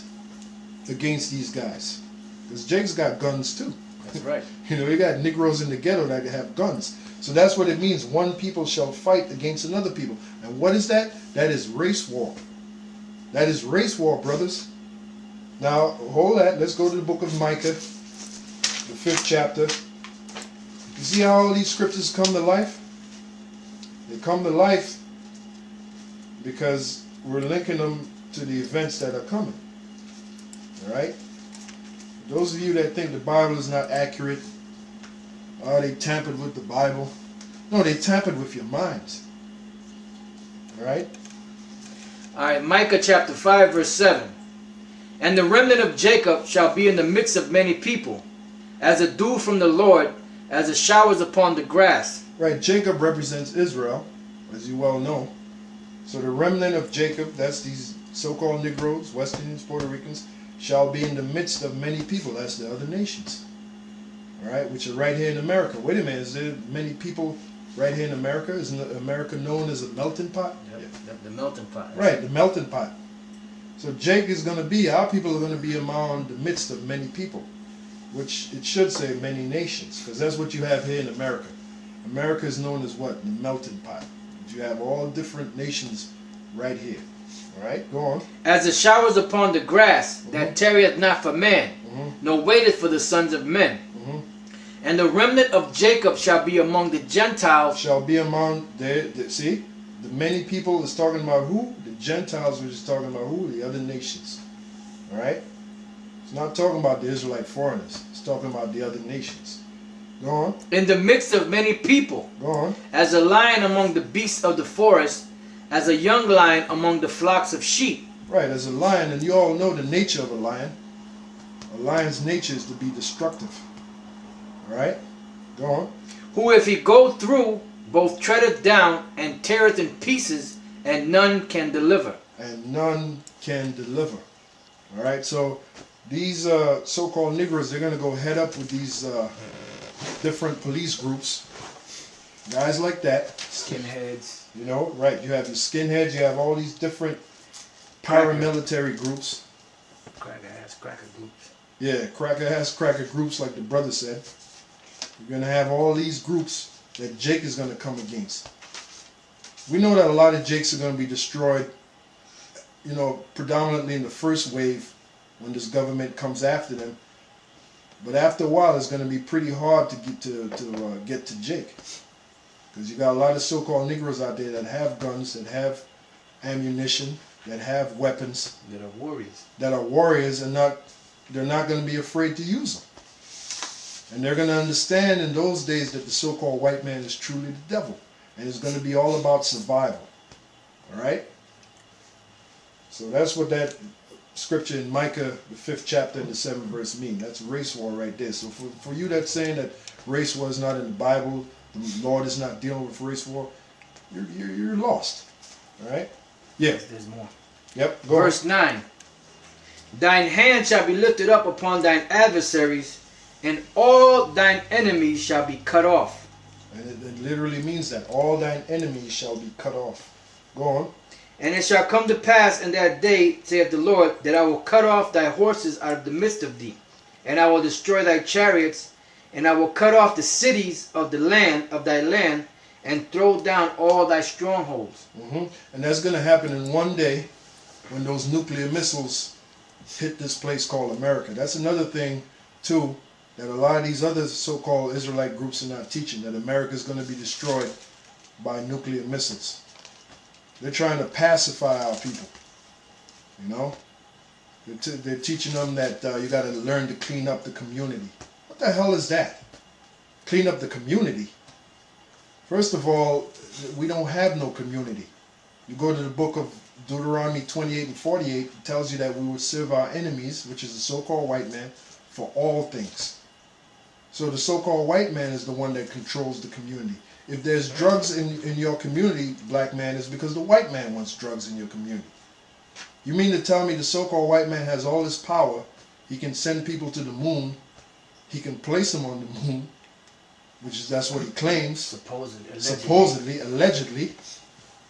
against these guys. Because jakes got guns too. That's right. You know, you got Negroes in the ghetto that have guns. So that's what it means, one people shall fight against another people. And what is that? That is race war. That is race war, brothers. Now, hold that. Let's go to the book of Micah, the 5th chapter. You see how all these scriptures come to life? They come to life because we're linking them to the events that are coming. All right? Those of you that think the Bible is not accurate, oh, they tampered with the Bible. No, they tampered with your minds. All right? All right, Micah chapter 5, verse 7. And the remnant of Jacob shall be in the midst of many people, as a dew from the Lord, as the showers upon the grass. Right, Jacob represents Israel, as you well know. So the remnant of Jacob, that's these so-called Negroes, West Indians, Puerto Ricans, shall be in the midst of many people, that's the other nations. All right, which are right here in America. Wait a minute, is there many people right here in America? Isn't America known as a melting pot? Yep, yeah. The melting pot. Right, the melting pot. So Jake is going to be, our people are going to be among the midst of many people, which it should say many nations, because that's what you have here in America. America is known as what? The melting pot. You have all different nations right here. All right, go on. As the showers upon the grass, mm-hmm, that tarrieth not for man, mm-hmm, nor waiteth for the sons of men. And the remnant of Jacob shall be among the Gentiles. Shall be among, see, the many people is talking about who? The Gentiles, which is talking about who? The other nations. All right? It's not talking about the Israelite foreigners. It's talking about the other nations. Go on. In the midst of many people. Go on. As a lion among the beasts of the forest, as a young lion among the flocks of sheep. Right, as a lion, and you all know the nature of a lion. A lion's nature is to be destructive. All right? Go on. Who if he go through, both treadeth down and teareth in pieces, and none can deliver. And none can deliver. All right, so these so-called Negroes, they're going to go head up with these different police groups, guys like that. Skinheads. You know, right. You have the skinheads. You have all these different paramilitary groups. Cracker-ass cracker groups. Yeah, cracker-ass cracker groups, like the brother said. You're going to have all these groups that Jake is going to come against. We know that a lot of Jakes are going to be destroyed, you know, predominantly in the first wave when this government comes after them. But after a while, it's going to be pretty hard to get to Jake, because you got a lot of so-called Negroes out there that have guns, that have ammunition, that have weapons, that are warriors. That are warriors, and they're not going to be afraid to use them. And they're going to understand in those days that the so-called white man is truly the devil, and it's going to be all about survival. All right. So that's what that scripture in Micah, the 5th chapter and the 7th verse, mean. That's race war right there. So for you that's saying that race war is not in the Bible, the Lord is not dealing with race war, you're lost. All right. Yeah. There's more. Yep. Go Verse on. 9. Thine hand shall be lifted up upon thine adversaries, and all thine enemies shall be cut off. And it literally means that. All thine enemies shall be cut off. Go on. And it shall come to pass in that day, saith the Lord, that I will cut off thy horses out of the midst of thee, and I will destroy thy chariots, and I will cut off the cities of the land of thy land, and throw down all thy strongholds. Mm-hmm. And that's going to happen in one day when those nuclear missiles hit this place called America. That's another thing, too, that a lot of these other so-called Israelite groups are not teaching, that America is going to be destroyed by nuclear missiles. They're trying to pacify our people, you know. They're teaching them that you got to learn to clean up the community. What the hell is that? Clean up the community? First of all, we don't have no community. You go to the book of Deuteronomy 28 and 48, it tells you that we will serve our enemies, which is the so-called white man, for all things. So the so-called white man is the one that controls the community. If there's drugs in your community, black man, it's because the white man wants drugs in your community. You mean to tell me the so-called white man has all this power? He can send people to the moon. He can place them on the moon, which is that's what he claims. Supposedly, allegedly.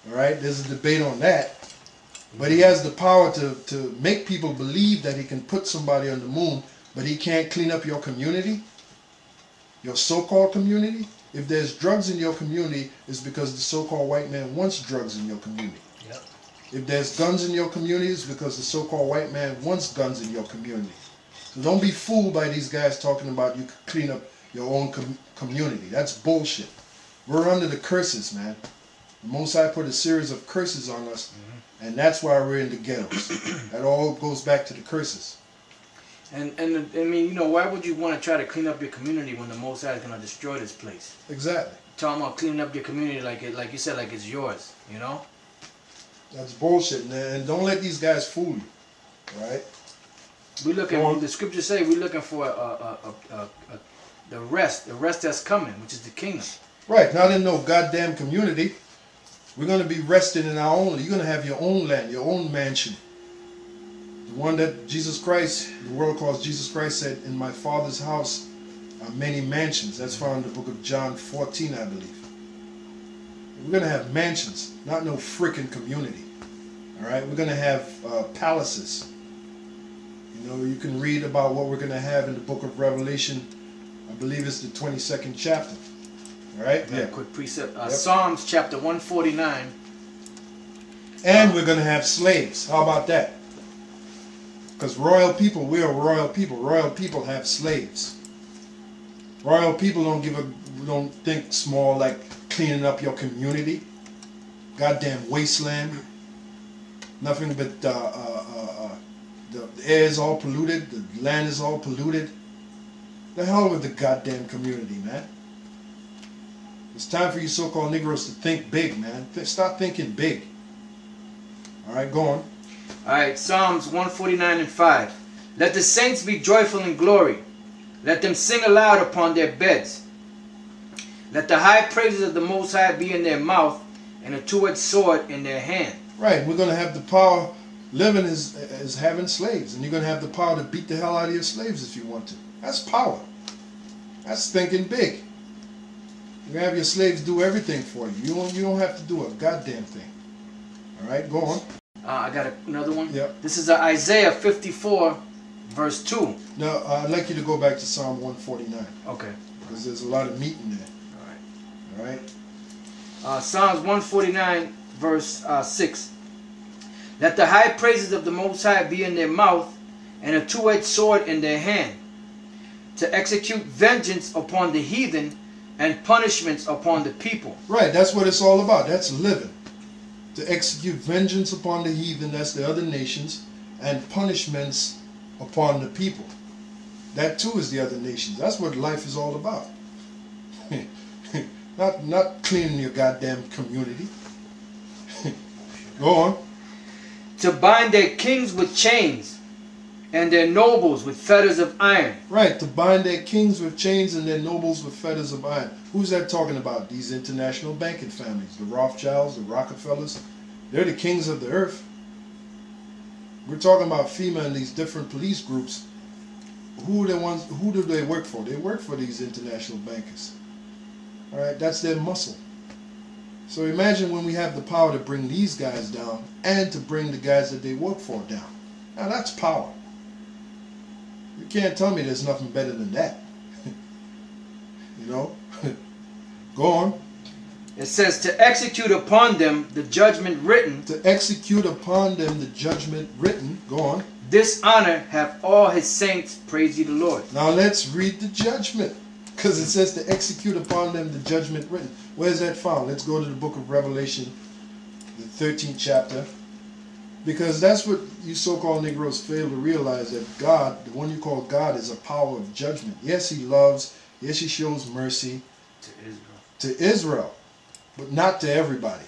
All right, there's a debate on that. But he has the power to make people believe that he can put somebody on the moon, but he can't clean up your community, your so-called community. If there's drugs in your community, it's because the so-called white man wants drugs in your community. Yep. If there's guns in your community, it's because the so-called white man wants guns in your community. So don't be fooled by these guys talking about you can clean up your own community. That's bullshit. We're under the curses, man. The Most High put a series of curses on us, and that's why we're in the ghettos. That all goes back to the curses. And I mean, you know, why would you want to try to clean up your community when the Most High is going to destroy this place? Exactly. Talking about cleaning up your community like you said, like it's yours, you know? That's bullshit, man. And don't let these guys fool you, right? We're looking, the scriptures say we're looking for the rest that's coming, which is the kingdom. Right, not in no goddamn community. We're going to be resting in our own. You're going to have your own land, your own mansion. The one that Jesus Christ, the world calls Jesus Christ, said, in my Father's house are many mansions. That's found in the book of John 14, I believe. We're going to have mansions, not no freaking community. All right? We're going to have palaces. You know, you can read about what we're going to have in the book of Revelation. I believe it's the 22nd chapter. All right? Yeah. Quick precept. Yep. Psalms chapter 149. And we're going to have slaves. How about that? Because royal people, we are royal people. Royal people have slaves. Royal people don't think small, like cleaning up your community, goddamn wasteland. Nothing but the air is all polluted, the land is all polluted. The hell with the goddamn community, man. It's time for you so-called Negroes to think big, man. Stop thinking big. All right, go on. Alright, Psalms 149 and 5. Let the saints be joyful in glory. Let them sing aloud upon their beds. Let the high praises of the Most High be in their mouth and a two-edged sword in their hand. Right. We're going to have the power. Living is having slaves. And you're going to have the power to beat the hell out of your slaves if you want to. That's power. That's thinking big. You're going to have your slaves do everything for you. You don't have to do a goddamn thing. All right, go on. I got another one. Yep. This is Isaiah 54, verse 2. Now, I'd like you to go back to Psalm 149. Okay. Because there's a lot of meat in there. All right. All right. Psalms 149, verse 6. Let the high praises of the Most High be in their mouth, and a two-edged sword in their hand, to execute vengeance upon the heathen and punishments upon the people. Right, that's what it's all about. That's living. To execute vengeance upon the heathen, that's the other nations, and punishments upon the people. That too is the other nations. That's what life is all about. Not cleaning your goddamn community. Go on. To bind their kings with chains, and their nobles with fetters of iron. Right, to bind their kings with chains and their nobles with fetters of iron. Who's that talking about? These international banking families, the Rothschilds, the Rockefellers. They're the kings of the earth. We're talking about FEMA and these different police groups. Who do they work for? They work for these international bankers. All right, that's their muscle. So imagine when we have the power to bring these guys down and to bring the guys that they work for down. Now that's power. You can't tell me there's nothing better than that. You know? Go on. It says to execute upon them the judgment written. To execute upon them the judgment written. Go on. This honor have all his saints. Praise ye the Lord. Now let's read the judgment. Because it says to execute upon them the judgment written. Where's that found? Let's go to the book of Revelation, the 13th chapter. Because that's what you so-called Negroes fail to realize, that God, the one you call God, is a power of judgment. Yes, he loves. Yes, he shows mercy to Israel. But not to everybody.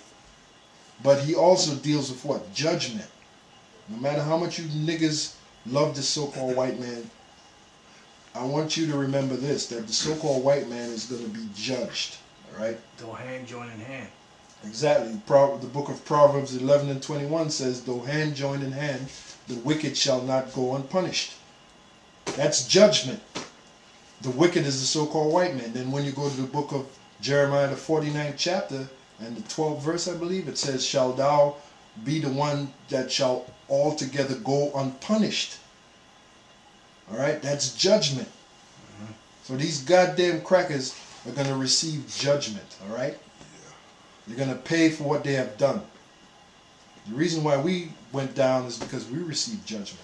But he also deals with what? Judgment. No matter how much you niggas love this so-called white man, I want you to remember this, that the so-called white man is going to be judged, all right? Though hand join in hand. Exactly. The book of Proverbs 11 and 21 says, though hand join in hand, the wicked shall not go unpunished. That's judgment. The wicked is the so-called white man. Then when you go to the book of Jeremiah, the 49th chapter, and the 12th verse, I believe, it says, shall thou be the one that shall altogether go unpunished. All right, that's judgment. Mm-hmm. So these goddamn crackers are going to receive judgment, all right? Yeah. They're going to pay for what they have done. The reason why we went down is because we received judgment.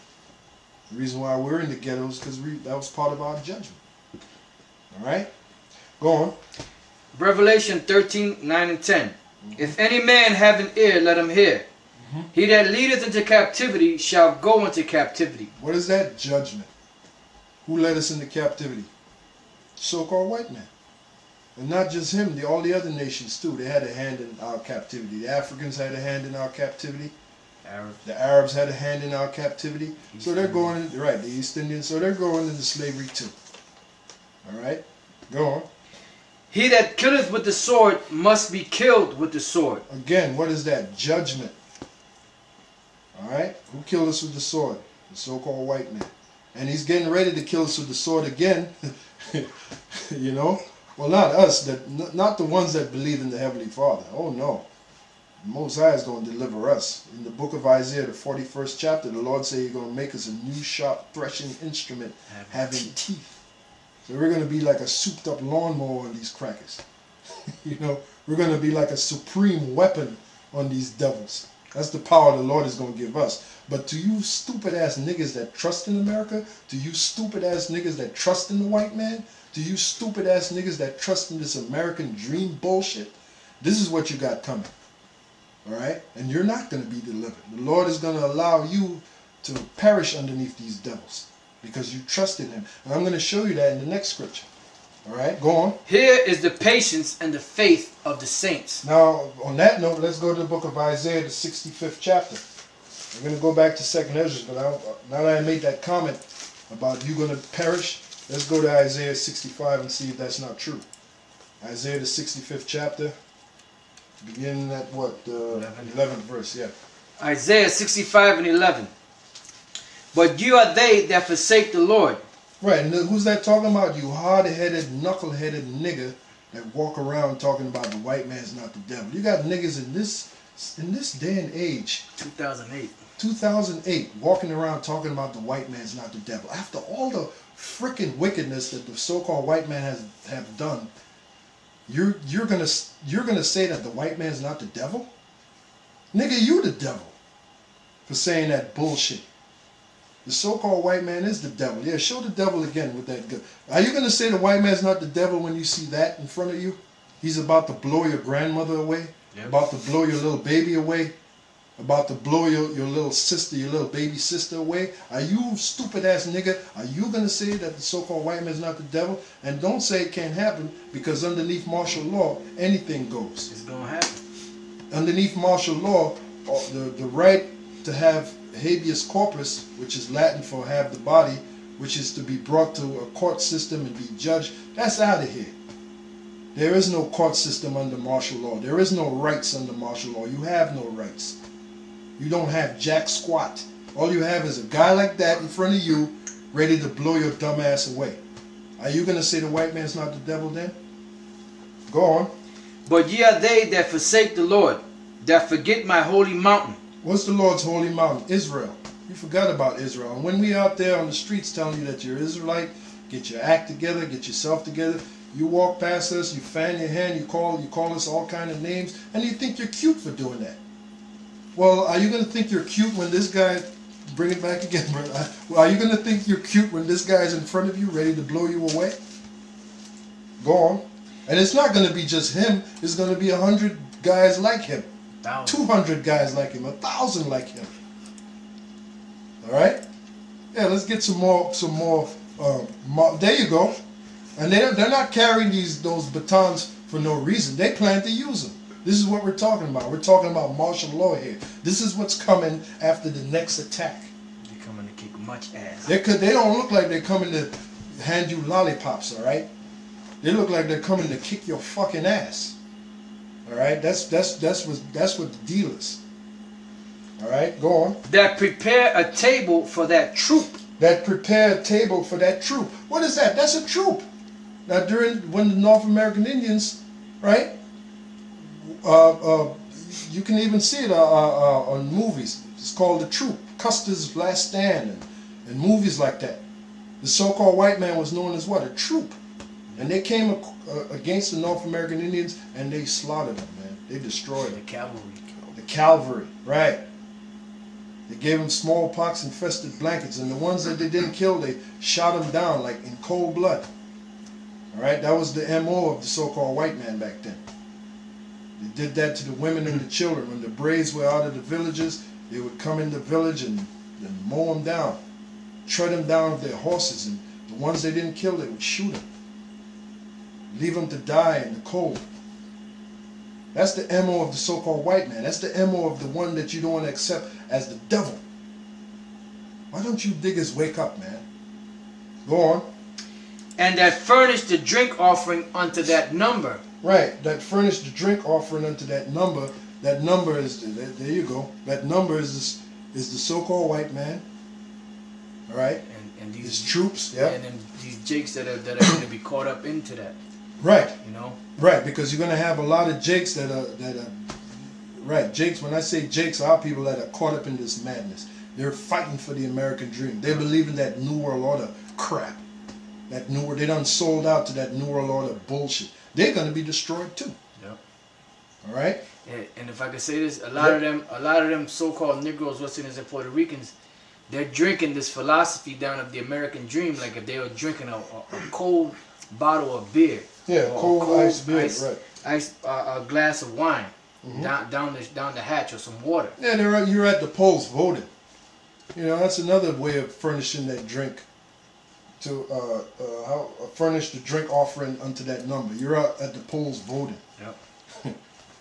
The reason why we're in the ghettos is because that was part of our judgment. All right? Go on. Revelation 13, 9 and 10. Mm-hmm. If any man have an ear, let him hear. Mm-hmm. He that leadeth into captivity shall go into captivity. What is that? Judgment. Who led us into captivity? So-called white man. And not just him, all the other nations too. They had a hand in our captivity. The Africans had a hand in our captivity. Arabs. The Arabs had a hand in our captivity. So they're going, right, the East Indians, so they're going into slavery too. All right? Go on. He that killeth with the sword must be killed with the sword. Again, what is that? Judgment. All right? Who killed us with the sword? The so-called white man. And he's getting ready to kill us with the sword again. You know? Well, not us. Not the ones that believe in the Heavenly Father. Oh, no. The Most High is going to deliver us. In the book of Isaiah, the 41st chapter, the Lord said he's going to make us a new sharp threshing instrument having teeth. So we're going to be like a souped-up lawnmower on these crackers. You know? We're going to be like a supreme weapon on these devils. That's the power the Lord is going to give us. But to you stupid-ass niggas that trust in America, to you stupid-ass niggas that trust in the white man, to you stupid-ass niggas that trust in this American dream bullshit, this is what you got coming. All right? And you're not going to be delivered. The Lord is going to allow you to perish underneath these devils because you trust in him. And I'm going to show you that in the next scripture. All right? Go on. Here is the patience and the faith of the saints. Now, on that note, let's go to the book of Isaiah, the 65th chapter. I'm going to go back to 2nd Ezra, but now that I made that comment about you going to perish, let's go to Isaiah 65 and see if that's not true. Isaiah the 65th chapter, beginning at what, the 11th verse, yeah. Isaiah 65 and 11. But you are they that forsake the Lord. Right, and who's that talking about? You hard-headed, knuckle-headed nigger that walk around talking about the white man's not the devil. You got niggas in this day and age. 2008. 2008, walking around talking about the white man's not the devil. After all the freaking wickedness that the so-called white man have done, you're gonna say that the white man's not the devil? Nigga, you the devil for saying that bullshit. The so-called white man is the devil. Yeah, show the devil again with that gun. Are you going to say the white man's not the devil when you see that in front of you? He's about to blow your grandmother away. Yep. About to blow your little baby away. About to blow your little sister, your little baby sister away. Are you stupid ass nigga? Are you going to say that the so-called white man's not the devil? And don't say it can't happen, because underneath martial law, anything goes. It's going to happen. Underneath martial law, the right to have habeas corpus, which is Latin for have the body, which is to be brought to a court system and be judged, that's out of here. There is no court system under martial law. There is no rights under martial law. You have no rights. You don't have jack squat. All you have is a guy like that in front of you ready to blow your dumb ass away. Are you going to say the white man's not the devil then? Go on. But ye are they that forsake the Lord, that forget my holy mountain. What's the Lord's holy mountain? Israel. You forgot about Israel. And when we out there on the streets telling you that you're Israelite, get your act together, get yourself together, you walk past us, you fan your hand, you call us all kind of names, and you think you're cute for doing that. Well, are you going to think you're cute when this guy, bring it back again, brother. Are you going to think you're cute when this guy is in front of you ready to blow you away? Go on. And it's not going to be just him. It's going to be 100 guys like him. 200 guys like him, 1,000 like him. All right, yeah. Let's get some more. There you go. And they're not carrying those batons for no reason. They plan to use them. This is what we're talking about. We're talking about martial law here. This is what's coming after the next attack. They're coming to kick much ass. They don't look like they're coming to hand you lollipops. All right, they look like they're coming to kick your fucking ass. All right, that's what the deal is. All right, go on. That prepare a table for that troop. That prepare a table for that troop. What is that? That's a troop. Now, when the North American Indians, right? You can even see it on movies. It's called The Troop. Custer's Last Stand and movies like that. The so-called white man was known as what? A troop. And they came against the North American Indians, and they slaughtered them, man. They destroyed them. The cavalry. The cavalry, right. They gave them smallpox-infested blankets, and the ones that they didn't kill, they shot them down, like in cold blood. All right, that was the M.O. of the so-called white man back then. They did that to the women and the children. When the Braves were out of the villages, they would come in the village and mow them down, tread them down with their horses, and the ones they didn't kill, they would shoot them. Leave them to die in the cold. That's the M.O. of the so-called white man. That's the M.O. of the one that you don't want to accept as the devil. Why don't you diggers wake up, man? Go on. And that furnished the drink offering unto that number. Right. That furnished the drink offering unto that number. That number is, there you go. That number is the so-called white man. All right. And these troops. Yeah. And then these jakes that are going to be caught up into that. Right. You know? Right, because you're going to have a lot of jakes that are right, jakes, when I say jakes, are people that are caught up in this madness. They're fighting for the American dream. They're believing that New World Order crap. They done sold out to that New World Order bullshit. They're going to be destroyed too. Yep. All right? And if I could say this, a lot of them so-called Negroes, Westerners, and Puerto Ricans, they're drinking this philosophy down of the American dream like if they were drinking a cold bottle of beer. Yeah, cold ice beer, right. A glass of wine, mm-hmm. down the hatch or some water. Yeah, you're at the polls voting. You know, that's another way of furnishing that drink. To furnish the drink offering unto that number. You're out at the polls voting. Yep.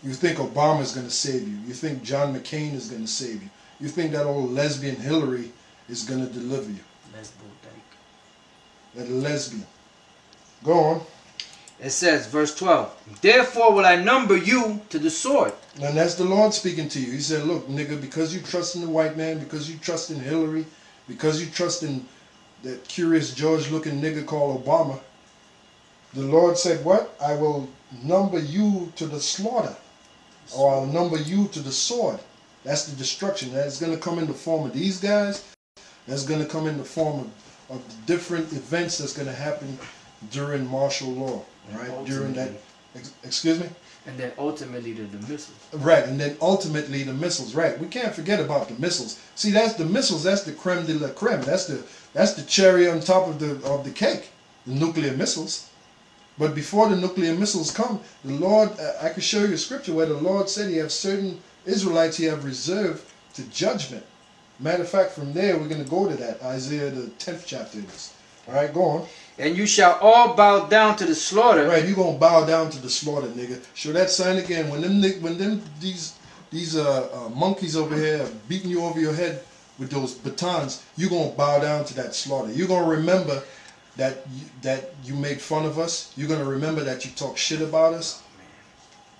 You think Obama's going to save you. You think John McCain is going to save you. You think that old lesbian Hillary is going to deliver you. Lesbo dyke. That lesbian. Go on. It says, verse 12, therefore will I number you to the sword. And that's the Lord speaking to you. He said, look, nigga, because you trust in the white man, because you trust in Hillary, because you trust in that curious George-looking nigga called Obama, the Lord said what? I will number you to the slaughter, or I'll number you to the sword. That's the destruction. That's going to come in the form of these guys. That's going to come in the form of different events that's going to happen during martial law, right? During that, excuse me? And then ultimately the missiles. Right, and then ultimately the missiles, right. We can't forget about the missiles. See, that's the missiles, that's the creme de la creme. That's the cherry on top of the cake, the nuclear missiles. But before the nuclear missiles come, the Lord, I can show you a scripture where the Lord said he have certain Israelites he have reserved to judgment. Matter of fact, from there, we're going to go to that. Isaiah, the 10th chapter is. All right, go on. And you shall all bow down to the slaughter. Right, you're going to bow down to the slaughter, nigga. Show that sign again. When these monkeys over here are beating you over your head with those batons, you're going to bow down to that slaughter. You're going to remember that you made fun of us. You're going to remember that you talk shit about us.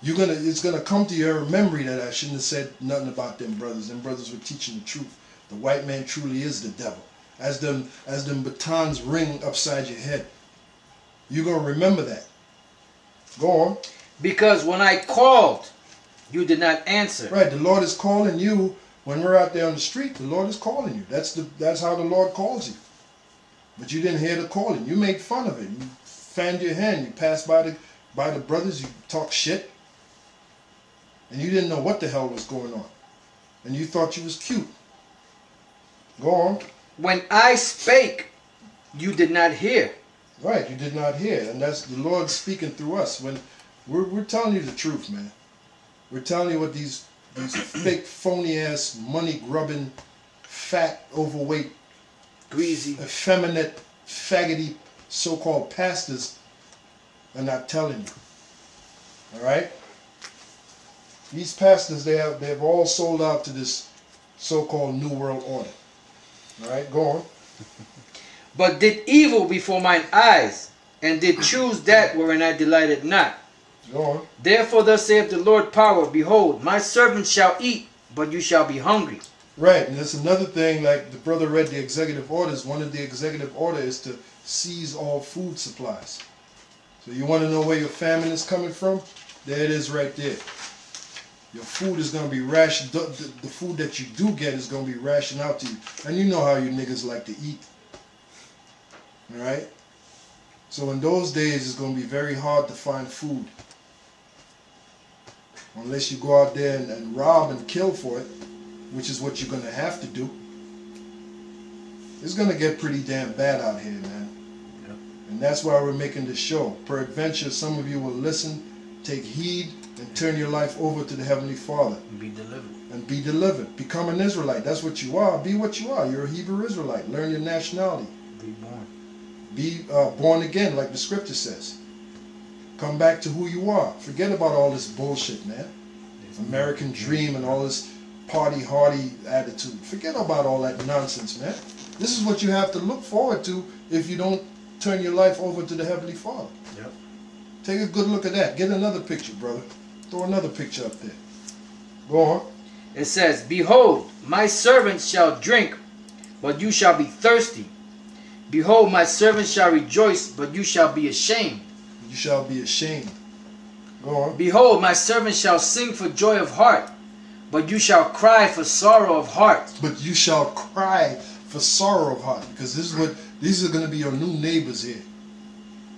It's going to come to your memory that I shouldn't have said nothing about them brothers. Them brothers were teaching the truth. The white man truly is the devil. As them batons ring upside your head, you're going to remember that. Go on. Because when I called, you did not answer. Right, the Lord is calling you. When we're out there on the street, the Lord is calling you. That's how the Lord calls you. But you didn't hear the calling. You made fun of it. You fanned your hand. You passed by the brothers. You talked shit. And you didn't know what the hell was going on. And you thought you was cute. Go on. When I spake, you did not hear. Right, you did not hear. And that's the Lord speaking through us. When we're telling you the truth, man. We're telling you what these fake, phony-ass, money-grubbing, fat, overweight, greasy, effeminate, faggoty, so-called pastors are not telling you. All right? These pastors, they have all sold out to this so-called New World Order. All right, go on. But did evil before mine eyes, and did choose that wherein I delighted not. Go on. Therefore thus saith the Lord power, behold, my servant shall eat, but you shall be hungry. Right, and that's another thing, like the brother read the executive orders. One of the executive orders is to seize all food supplies. So you want to know where your famine is coming from? There it is right there. Your food is going to be rationed. The food that you do get is going to be rationed out to you. And you know how you niggas like to eat. Alright? So in those days, it's going to be very hard to find food. Unless you go out there and rob and kill for it, which is what you're going to have to do. It's going to get pretty damn bad out here, man. Yep. And that's why we're making this show. Peradventure, some of you will listen, take heed, and turn your life over to the Heavenly Father. And be delivered. And be delivered. Become an Israelite. That's what you are. Be what you are. You're a Hebrew Israelite. Learn your nationality. Be born. Be born again, like the scripture says. Come back to who you are. Forget about all this bullshit, man. American dream and all this party-hardy attitude. Forget about all that nonsense, man. This is what you have to look forward to if you don't turn your life over to the Heavenly Father. Yep. Take a good look at that. Get another picture, brother. Throw another picture up there. Go on. It says, behold, my servants shall drink, but you shall be thirsty. Behold, my servants shall rejoice, but you shall be ashamed. You shall be ashamed. Go on. Behold, my servants shall sing for joy of heart, but you shall cry for sorrow of heart. But you shall cry for sorrow of heart, because this is what these are going to be your new neighbors here.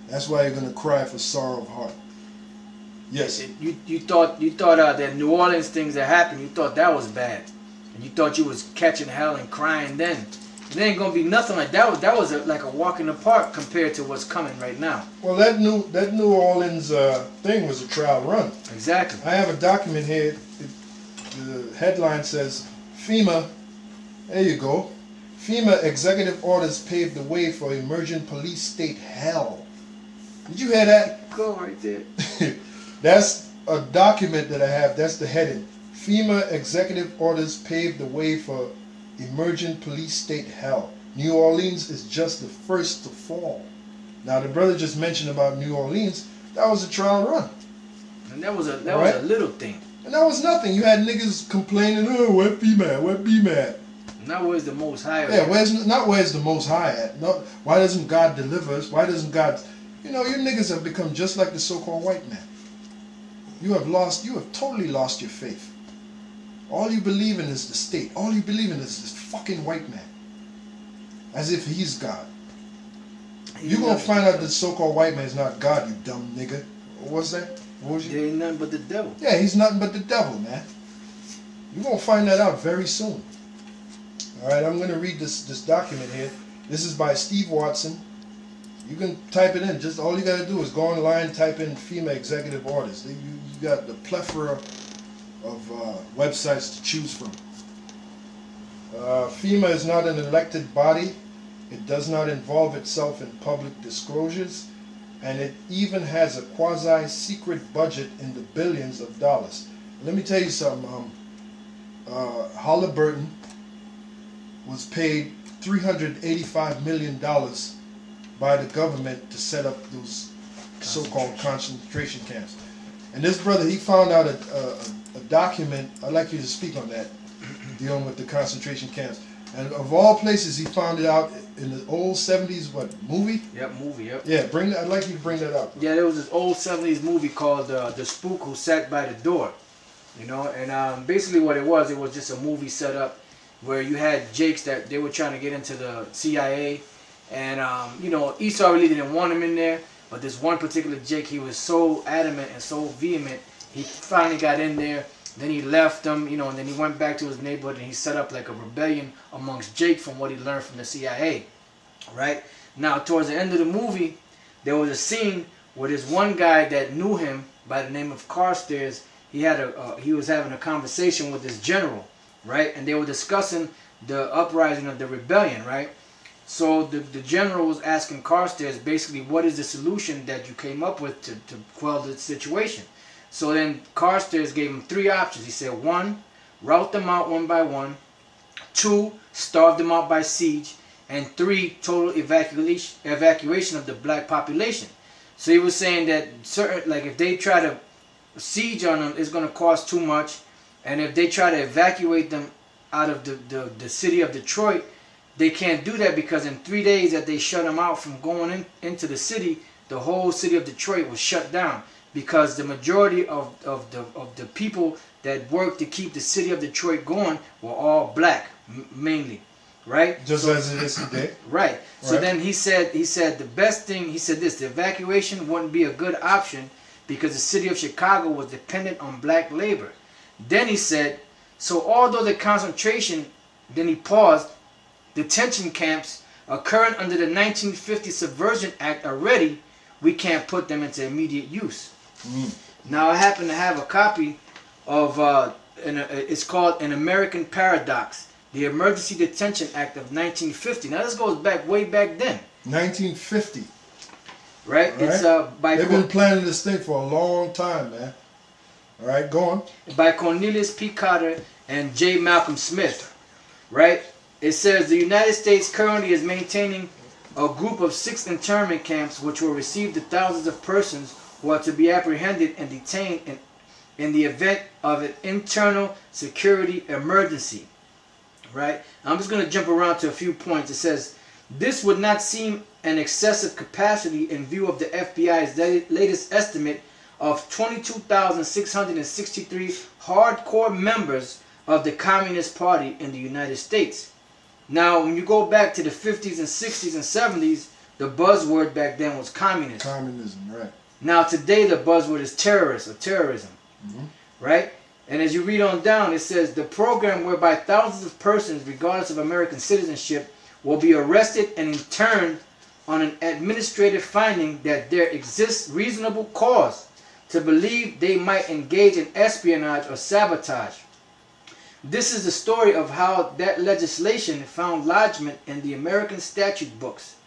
That's why you're going to cry for sorrow of heart. Yes. You thought that New Orleans things that happened, you thought that was bad. And you thought you was catching hell and crying then. It ain't going to be nothing like that. That was like a walk in the park compared to what's coming right now. Well, that New Orleans thing was a trial run. Exactly. I have a document here. The headline says, FEMA, there you go. FEMA executive orders paved the way for emergent police state hell. Did you hear that? Go right there. That's a document that I have. That's the heading. FEMA executive orders paved the way for emergent police state hell. New Orleans is just the first to fall. Now, the brother just mentioned about New Orleans. That was a trial run. And that was a little thing. And that was nothing. You had niggas complaining, oh, where FEMA, where FEMA? Not where's the Most High. Yeah, where's the Most High at? No, why doesn't God deliver us? Why doesn't God? You know, you niggas have become just like the so-called white man. You have totally lost your faith. All you believe in is the state. All you believe in is this fucking white man. As if he's God. You're going to find out that so-called white man is not God, you dumb nigga. What was that? What was you? There ain't nothing but the devil. Yeah, he's nothing but the devil, man. You're going to find that out very soon. Alright, I'm going to read this document here. This is by Steve Watson. You can type it in. Just all you got to do is go online, type in FEMA executive orders. You got the plethora of websites to choose from. FEMA is not an elected body. It does not involve itself in public disclosures, and it even has a quasi-secret budget in the billions of dollars. Let me tell you something. Halliburton was paid $385 million by the government to set up those so-called concentration camps. And this brother, he found out a document. I'd like you to speak on that, dealing with the concentration camps. And of all places, he found it out in the old 70s, what, movie? Yep, movie, yep. Yeah, I'd like you to bring that up. Yeah, there was this old 70s movie called The Spook Who Sat By The Door. You know, and basically what it was just a movie set up where you had jakes that they were trying to get into the CIA. And, you know, Esau really didn't want him in there. But this one particular jake, he was so adamant and so vehement, he finally got in there. Then he left them, you know, and then he went back to his neighborhood and he set up like a rebellion amongst Jake from what he learned from the CIA, right? Now, towards the end of the movie, there was a scene where this one guy that knew him by the name of Carstairs, he was having a conversation with this general, right? And they were discussing the uprising of the rebellion, right? So the general was asking Carstairs basically, what is the solution that you came up with to quell the situation? So then Carstairs gave him three options. He said, one, rout them out one by one. Two, starve them out by siege. And three, total evacuation of the black population. So he was saying that certain, like if they try to siege on them, it's going to cost too much. And if they try to evacuate them out of the city of Detroit, they can't do that because in 3 days that they shut them out from going into the city, the whole city of Detroit was shut down. Because the majority of the people that worked to keep the city of Detroit going were all black, mainly, right? Just so, as it is today. Right. So then he said the best thing, he said this, the evacuation wouldn't be a good option because the city of Chicago was dependent on black labor. Then he said, so although the concentration, then he paused, detention camps occurring under the 1950 Subversion Act already, we can't put them into immediate use. Mm. Now I happen to have a copy of, it's called An American Paradox, the Emergency Detention Act of 1950. Now this goes back way back then. 1950. Right? It's by They've been planning this thing for a long time, man. All right, go on. By Cornelius P. Cotter and J. Malcolm Smith. Right? It says the United States currently is maintaining a group of 6 internment camps which will receive the thousands of persons who are to be apprehended and detained in the event of an internal security emergency, right? I'm just going to jump around to a few points. It says, this would not seem an excessive capacity in view of the FBI's latest estimate of 22,663 hardcore members of the Communist Party in the United States. Now, when you go back to the 50s and 60s and 70s, the buzzword back then was communism. Communism, right. Now today the buzzword is terrorist or terrorism, mm-hmm. right? And as you read on down, it says the program whereby thousands of persons, regardless of American citizenship, will be arrested and interned on an administrative finding that there exists reasonable cause to believe they might engage in espionage or sabotage. This is the story of how that legislation found lodgment in the American statute books.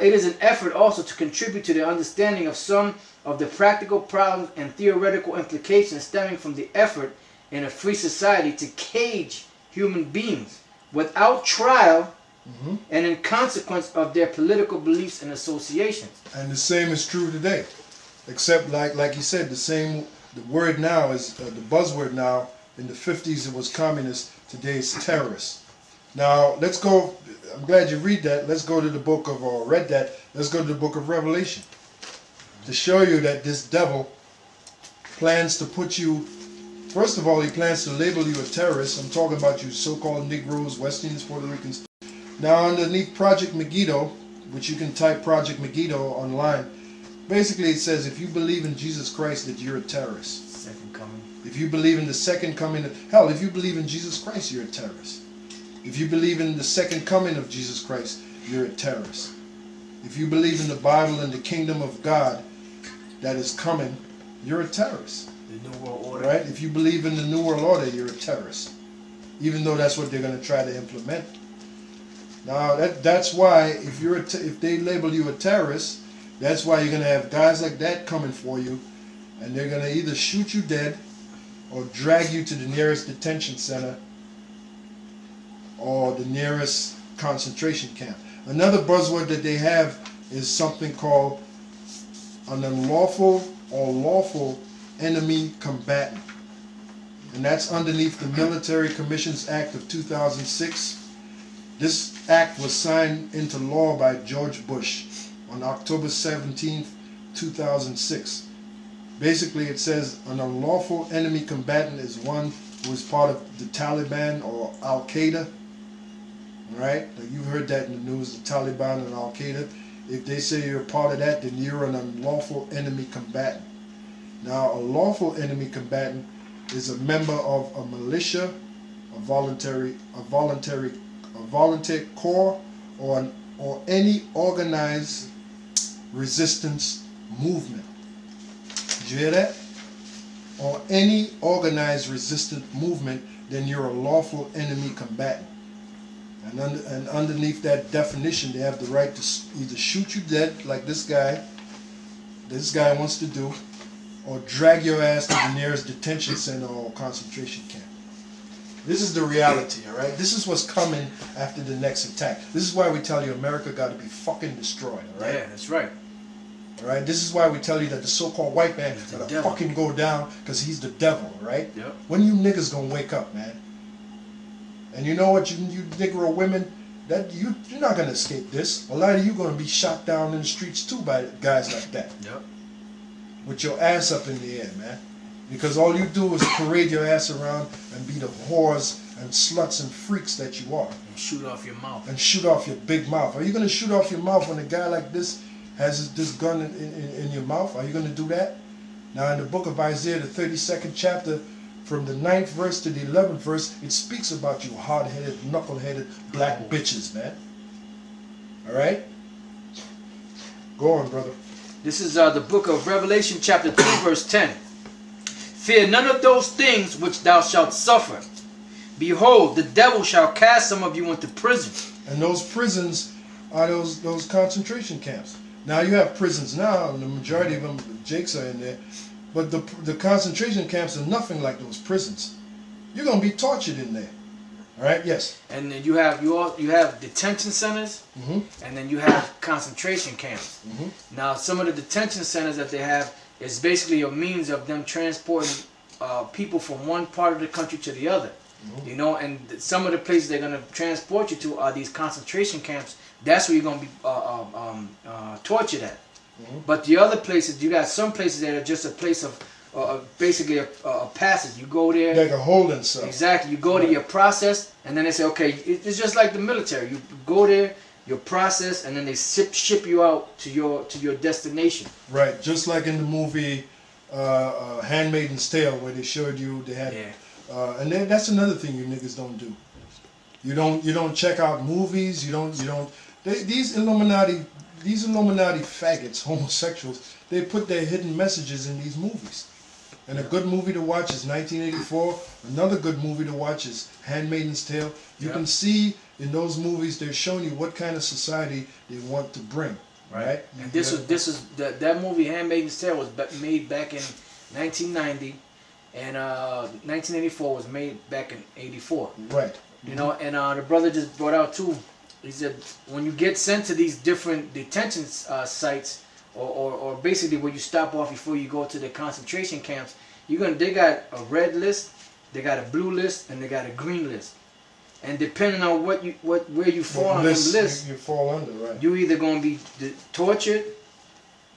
It is an effort also to contribute to the understanding of some of the practical problems and theoretical implications stemming from the effort in a free society to cage human beings without trial mm-hmm. and in consequence of their political beliefs and associations. And the same is true today. Except like you said, the same, the word now is, the buzzword now, in the 50s it was communist, today it's terrorist. Now let's go, I'm glad you read that, let's go to the book of, or read that, let's go to the book of Revelation to show you that this devil plans to put you, first of all, he plans to label you a terrorist. I'm talking about you so-called Negroes, West Indians, Puerto Ricans. Now underneath Project Megiddo, which you can type Project Megiddo online, basically it says if you believe in Jesus Christ that you're a terrorist. Second coming. If you believe in the second coming of, hell, if you believe in Jesus Christ, you're a terrorist. If you believe in the second coming of Jesus Christ, you're a terrorist. If you believe in the Bible and the kingdom of God that is coming, you're a terrorist. The New World Order. Right? If you believe in the New World Order, you're a terrorist. Even though that's what they're going to try to implement. Now that's why if you're if they label you a terrorist, that's why you're going to have guys like that coming for you, and they're going to either shoot you dead, or drag you to the nearest detention center, or the nearest concentration camp. Another buzzword that they have is something called an unlawful or lawful enemy combatant, and that's underneath the Military Commissions Act of 2006. This act was signed into law by George Bush on October 17, 2006. Basically, it says an unlawful enemy combatant is one who is part of the Taliban or Al Qaeda. Right? Like you've heard that in the news, the Taliban and Al Qaeda. If they say you're a part of that, then you're an unlawful enemy combatant. Now, a lawful enemy combatant is a member of a militia, a volunteer corps, or any organized resistance movement. Did you hear that? Or any organized resistance movement, then you're a lawful enemy combatant. And, underneath that definition, they have the right to either shoot you dead, like this guy wants to do, or drag your ass to the nearest detention center or concentration camp. This is the reality, all right? This is what's coming after the next attack. This is why we tell you America got to be fucking destroyed, all right? Yeah, that's right. All right? This is why we tell you that the so-called white man is going to fucking go down because he's the devil, all right? Yep. When you niggas going to wake up, man? And you know what, you Negro women, that you're not going to escape this. A lot of you going to be shot down in the streets, too, by guys like that. Yep. With your ass up in the air, man. Because all you do is parade your ass around and be the whores and sluts and freaks that you are. And shoot off your mouth. And shoot off your big mouth. Are you going to shoot off your mouth when a guy like this has this gun in your mouth? Are you going to do that? Now in the book of Isaiah, the 32nd chapter, from the 9th verse to the 11th verse, it speaks about you hard-headed, knuckle-headed black bitches, man. Alright? Go on, brother. This is the book of Revelation chapter 2, verse 10. Fear none of those things which thou shalt suffer. Behold, the devil shall cast some of you into prison. And those prisons are those concentration camps. Now you have prisons now, and the majority of them, Jakes are in there, but the concentration camps are nothing like those prisons. You're gonna be tortured in there. All right. Yes. And then you have detention centers, mm-hmm. and then you have concentration camps. Mm-hmm. Now some of the detention centers that they have is basically a means of them transporting people from one part of the country to the other. Mm-hmm. You know, and some of the places they're gonna transport you to are these concentration camps. That's where you're gonna be tortured at. Mm-hmm. But the other places, you got some places that are just a place of basically a passage. You go there. Like a holding cell. Exactly. You go to your process, and then they say, okay, it's just like the military. You go there, your process, and then they ship you out to your destination. Right. Just like in the movie Handmaid's Tale, where they showed you they had. Yeah. And then that's another thing you niggas don't do. You don't check out movies. You don't. These Illuminati faggots, homosexuals, they put their hidden messages in these movies. And a good movie to watch is 1984. Another good movie to watch is Handmaid's Tale. You can see in those movies they're showing you what kind of society they want to bring, right? And that movie Handmaid's Tale was made back in 1990, and 1984 was made back in 84. Right. You know, and the brother just brought out two. He said, when you get sent to these different detention sites, or basically where you stop off before you go to the concentration camps, you're gonna, they got a red list, they got a blue list, and they got a green list. And depending on what you, where you fall on this list, you fall under, right? You either gonna be tortured,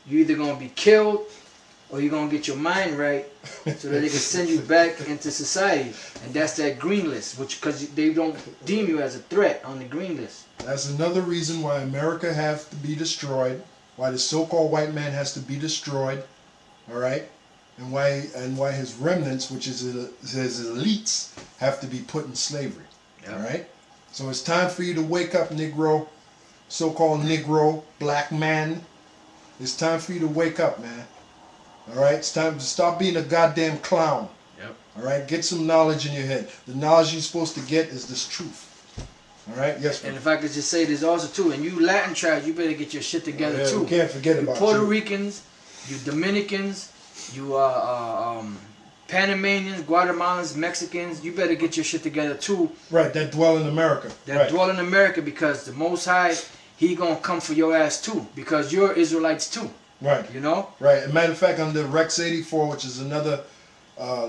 you either gonna be killed, or you're gonna get your mind right so that they can send you back into society. And that's that green list, which because they don't deem you as a threat on the green list. That's another reason why America has to be destroyed, why the so-called white man has to be destroyed, all right, and why his remnants, which is his elites, have to be put in slavery. All right, so it's time for you to wake up, Negro, so-called Negro, black man. It's time for you to wake up, man. All right, it's time to stop being a goddamn clown. Yep. All right, get some knowledge in your head. The knowledge you're supposed to get is this truth. All right, yes. And if I could just say this also too, and you Latin tribes, you better get your shit together too. You can't forget about Puerto Ricans, you Dominicans, you Panamanians, Guatemalans, Mexicans, you better get your shit together too. Right, that dwell in America. That dwell in America, because the Most High, he gonna come for your ass too, because you're Israelites too. Right. You know? Right. As a matter of fact, under Rex 84, which is another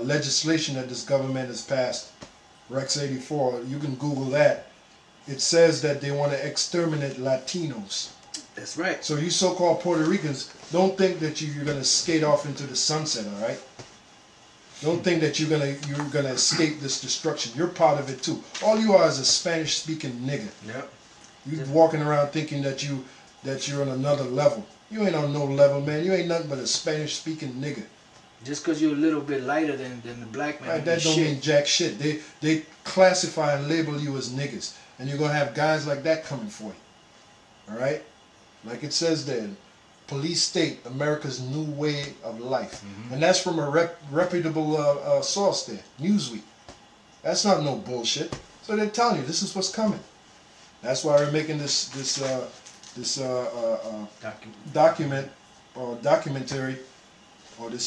legislation that this government has passed, Rex 84, you can Google that. It says that they want to exterminate Latinos. That's right. So you so-called Puerto Ricans, don't think that you're gonna skate off into the sunset, all right? Don't think that you're gonna escape this destruction. You're part of it too. All you are is a Spanish-speaking nigga. Yep. You're walking around thinking that you're on another level. You ain't on no level, man. You ain't nothing but a Spanish-speaking nigga. Just because you're a little bit lighter than the black man. Right, that don't mean jack shit. They classify and label you as niggas, and you're gonna have guys like that coming for you. All right, like it says there. Police state, America's new way of life. Mm-hmm. And that's from a reputable source there, Newsweek. That's not no bullshit. So they're telling you this is what's coming. That's why we're making this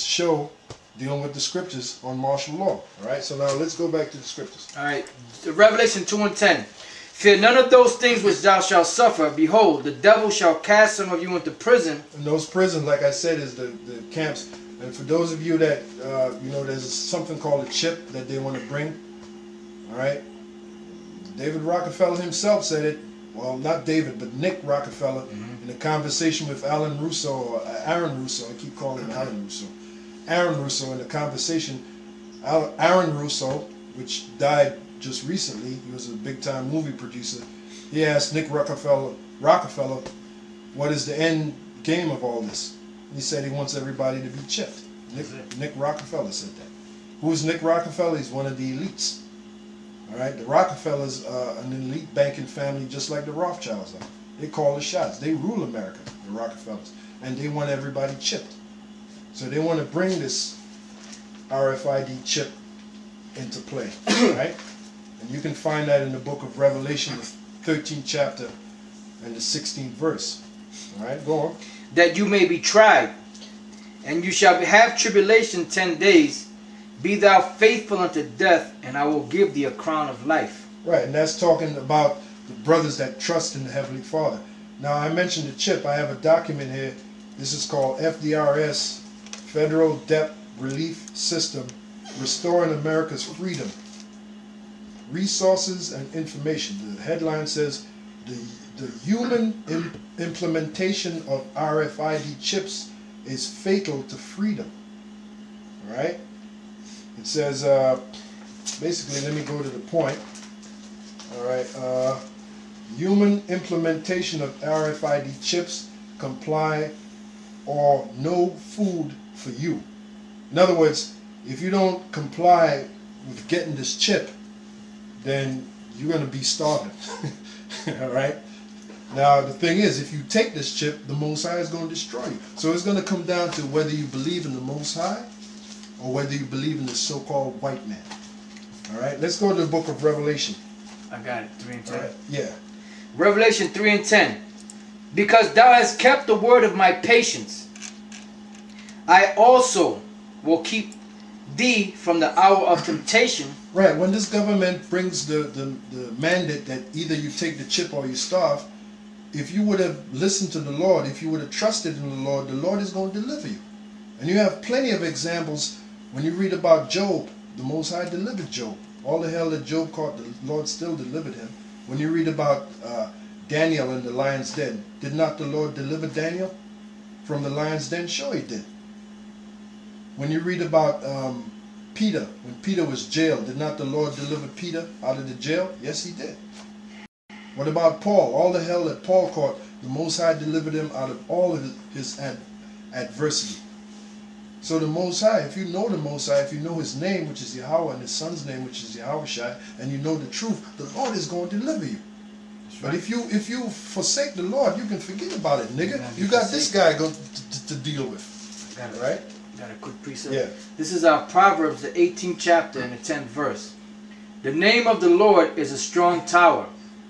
show dealing with the scriptures on martial law. All right, so now let's go back to the scriptures. All right, Revelation 2:10. Fear none of those things which thou shalt suffer. Behold, the devil shall cast some of you into prison. And those prisons, like I said, is the camps. And for those of you that, you know, there's something called a chip that they want to bring. All right? David Rockefeller himself said it. Well, not David, but Nick Rockefeller, in a conversation with Alan Russo, or Aaron Russo. I keep calling him Alan Russo. Aaron Russo, in a conversation, Aaron Russo, which died just recently, he was a big-time movie producer. He asked Nick Rockefeller, what is the end game of all this? He said he wants everybody to be chipped. Nick Rockefeller said that. Who's Nick Rockefeller? He's one of the elites. All right, the Rockefellers are an elite banking family, just like the Rothschilds are. They call the shots. They rule America, the Rockefellers, and they want everybody chipped. So they want to bring this RFID chip into play. All right. And you can find that in the book of Revelation, the 13th chapter and the 16th verse. All right, go on. That you may be tried, and you shall have tribulation 10 days. Be thou faithful unto death, and I will give thee a crown of life. Right, and that's talking about the brothers that trust in the Heavenly Father. Now, I mentioned the chip. I have a document here. This is called FDRS, Federal Debt Relief System, Restoring America's Freedom, Resources and Information. The headline says the human implementation of RFID chips is fatal to freedom. All right. It says basically. Let me go to the point. All right. Human implementation of RFID chips, comply or no food for you. In other words, if you don't comply with getting this chip, then you're going to be starving. All right? Now, the thing is, if you take this chip, the Most High is going to destroy you. So it's going to come down to whether you believe in the Most High or whether you believe in the so-called white man. All right? Let's go to the book of Revelation. I got it. 3:10. Right. Yeah. Revelation 3:10. Because thou hast kept the word of my patience, I also will keep thee from the hour of temptation. Right, when this government brings the mandate that either you take the chip or you starve, if you would have listened to the Lord, if you would have trusted in the Lord is going to deliver you. And you have plenty of examples when you read about Job. The Most High delivered Job. All the hell that Job caught, the Lord still delivered him. When you read about Daniel in the lion's den, did not the Lord deliver Daniel from the lion's den? Sure he did. When you read about Peter, when Peter was jailed, did not the Lord deliver Peter out of the jail? Yes, he did. What about Paul? All the hell that Paul caught, the Most High delivered him out of all of his adversity. So the Most High, if you know the Most High, if you know his name, which is Yahweh, and his son's name, which is Yahawashi, and you know the truth, the Lord is going to deliver you. That's right. But if you forsake the Lord, you can forget about it, nigga. You got this guy to deal with. Right? Got a quick precept. Yeah. This is Proverbs, the 18th chapter and the 10th verse. The name of the Lord is a strong tower.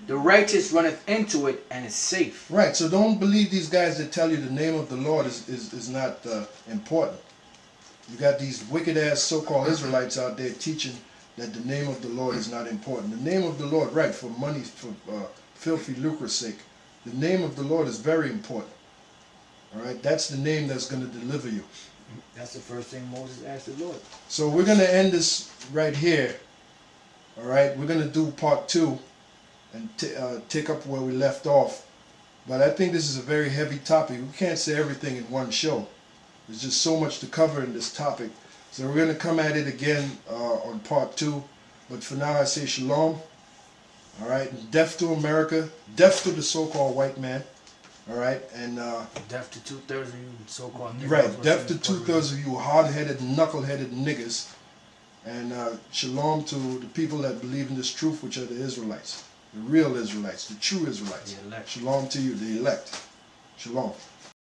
The righteous runneth into it and is safe. Right, so don't believe these guys that tell you the name of the Lord is not important. You got these wicked ass so-called Israelites out there teaching that the name of the Lord is not important. The name of the Lord, right, for money, for filthy lucre's sake. The name of the Lord is very important. All right, that's the name that's going to deliver you. That's the first thing Moses asked the Lord. So we're going to end this right here. All right, we're going to do part two and take up where we left off. But I think this is a very heavy topic. We can't say everything in one show. There's just so much to cover in this topic. So we're going to come at it again on part two. But for now, I say shalom. All right. And death to America. Death to the so-called white man. All right. And death to 2/3 of you so-called niggas. Right. Death to 2/3 of you hard-headed, knuckle-headed niggas. And shalom to the people that believe in this truth, which are the Israelites. The real Israelites. The true Israelites. The elect. Shalom to you, the elect. Shalom.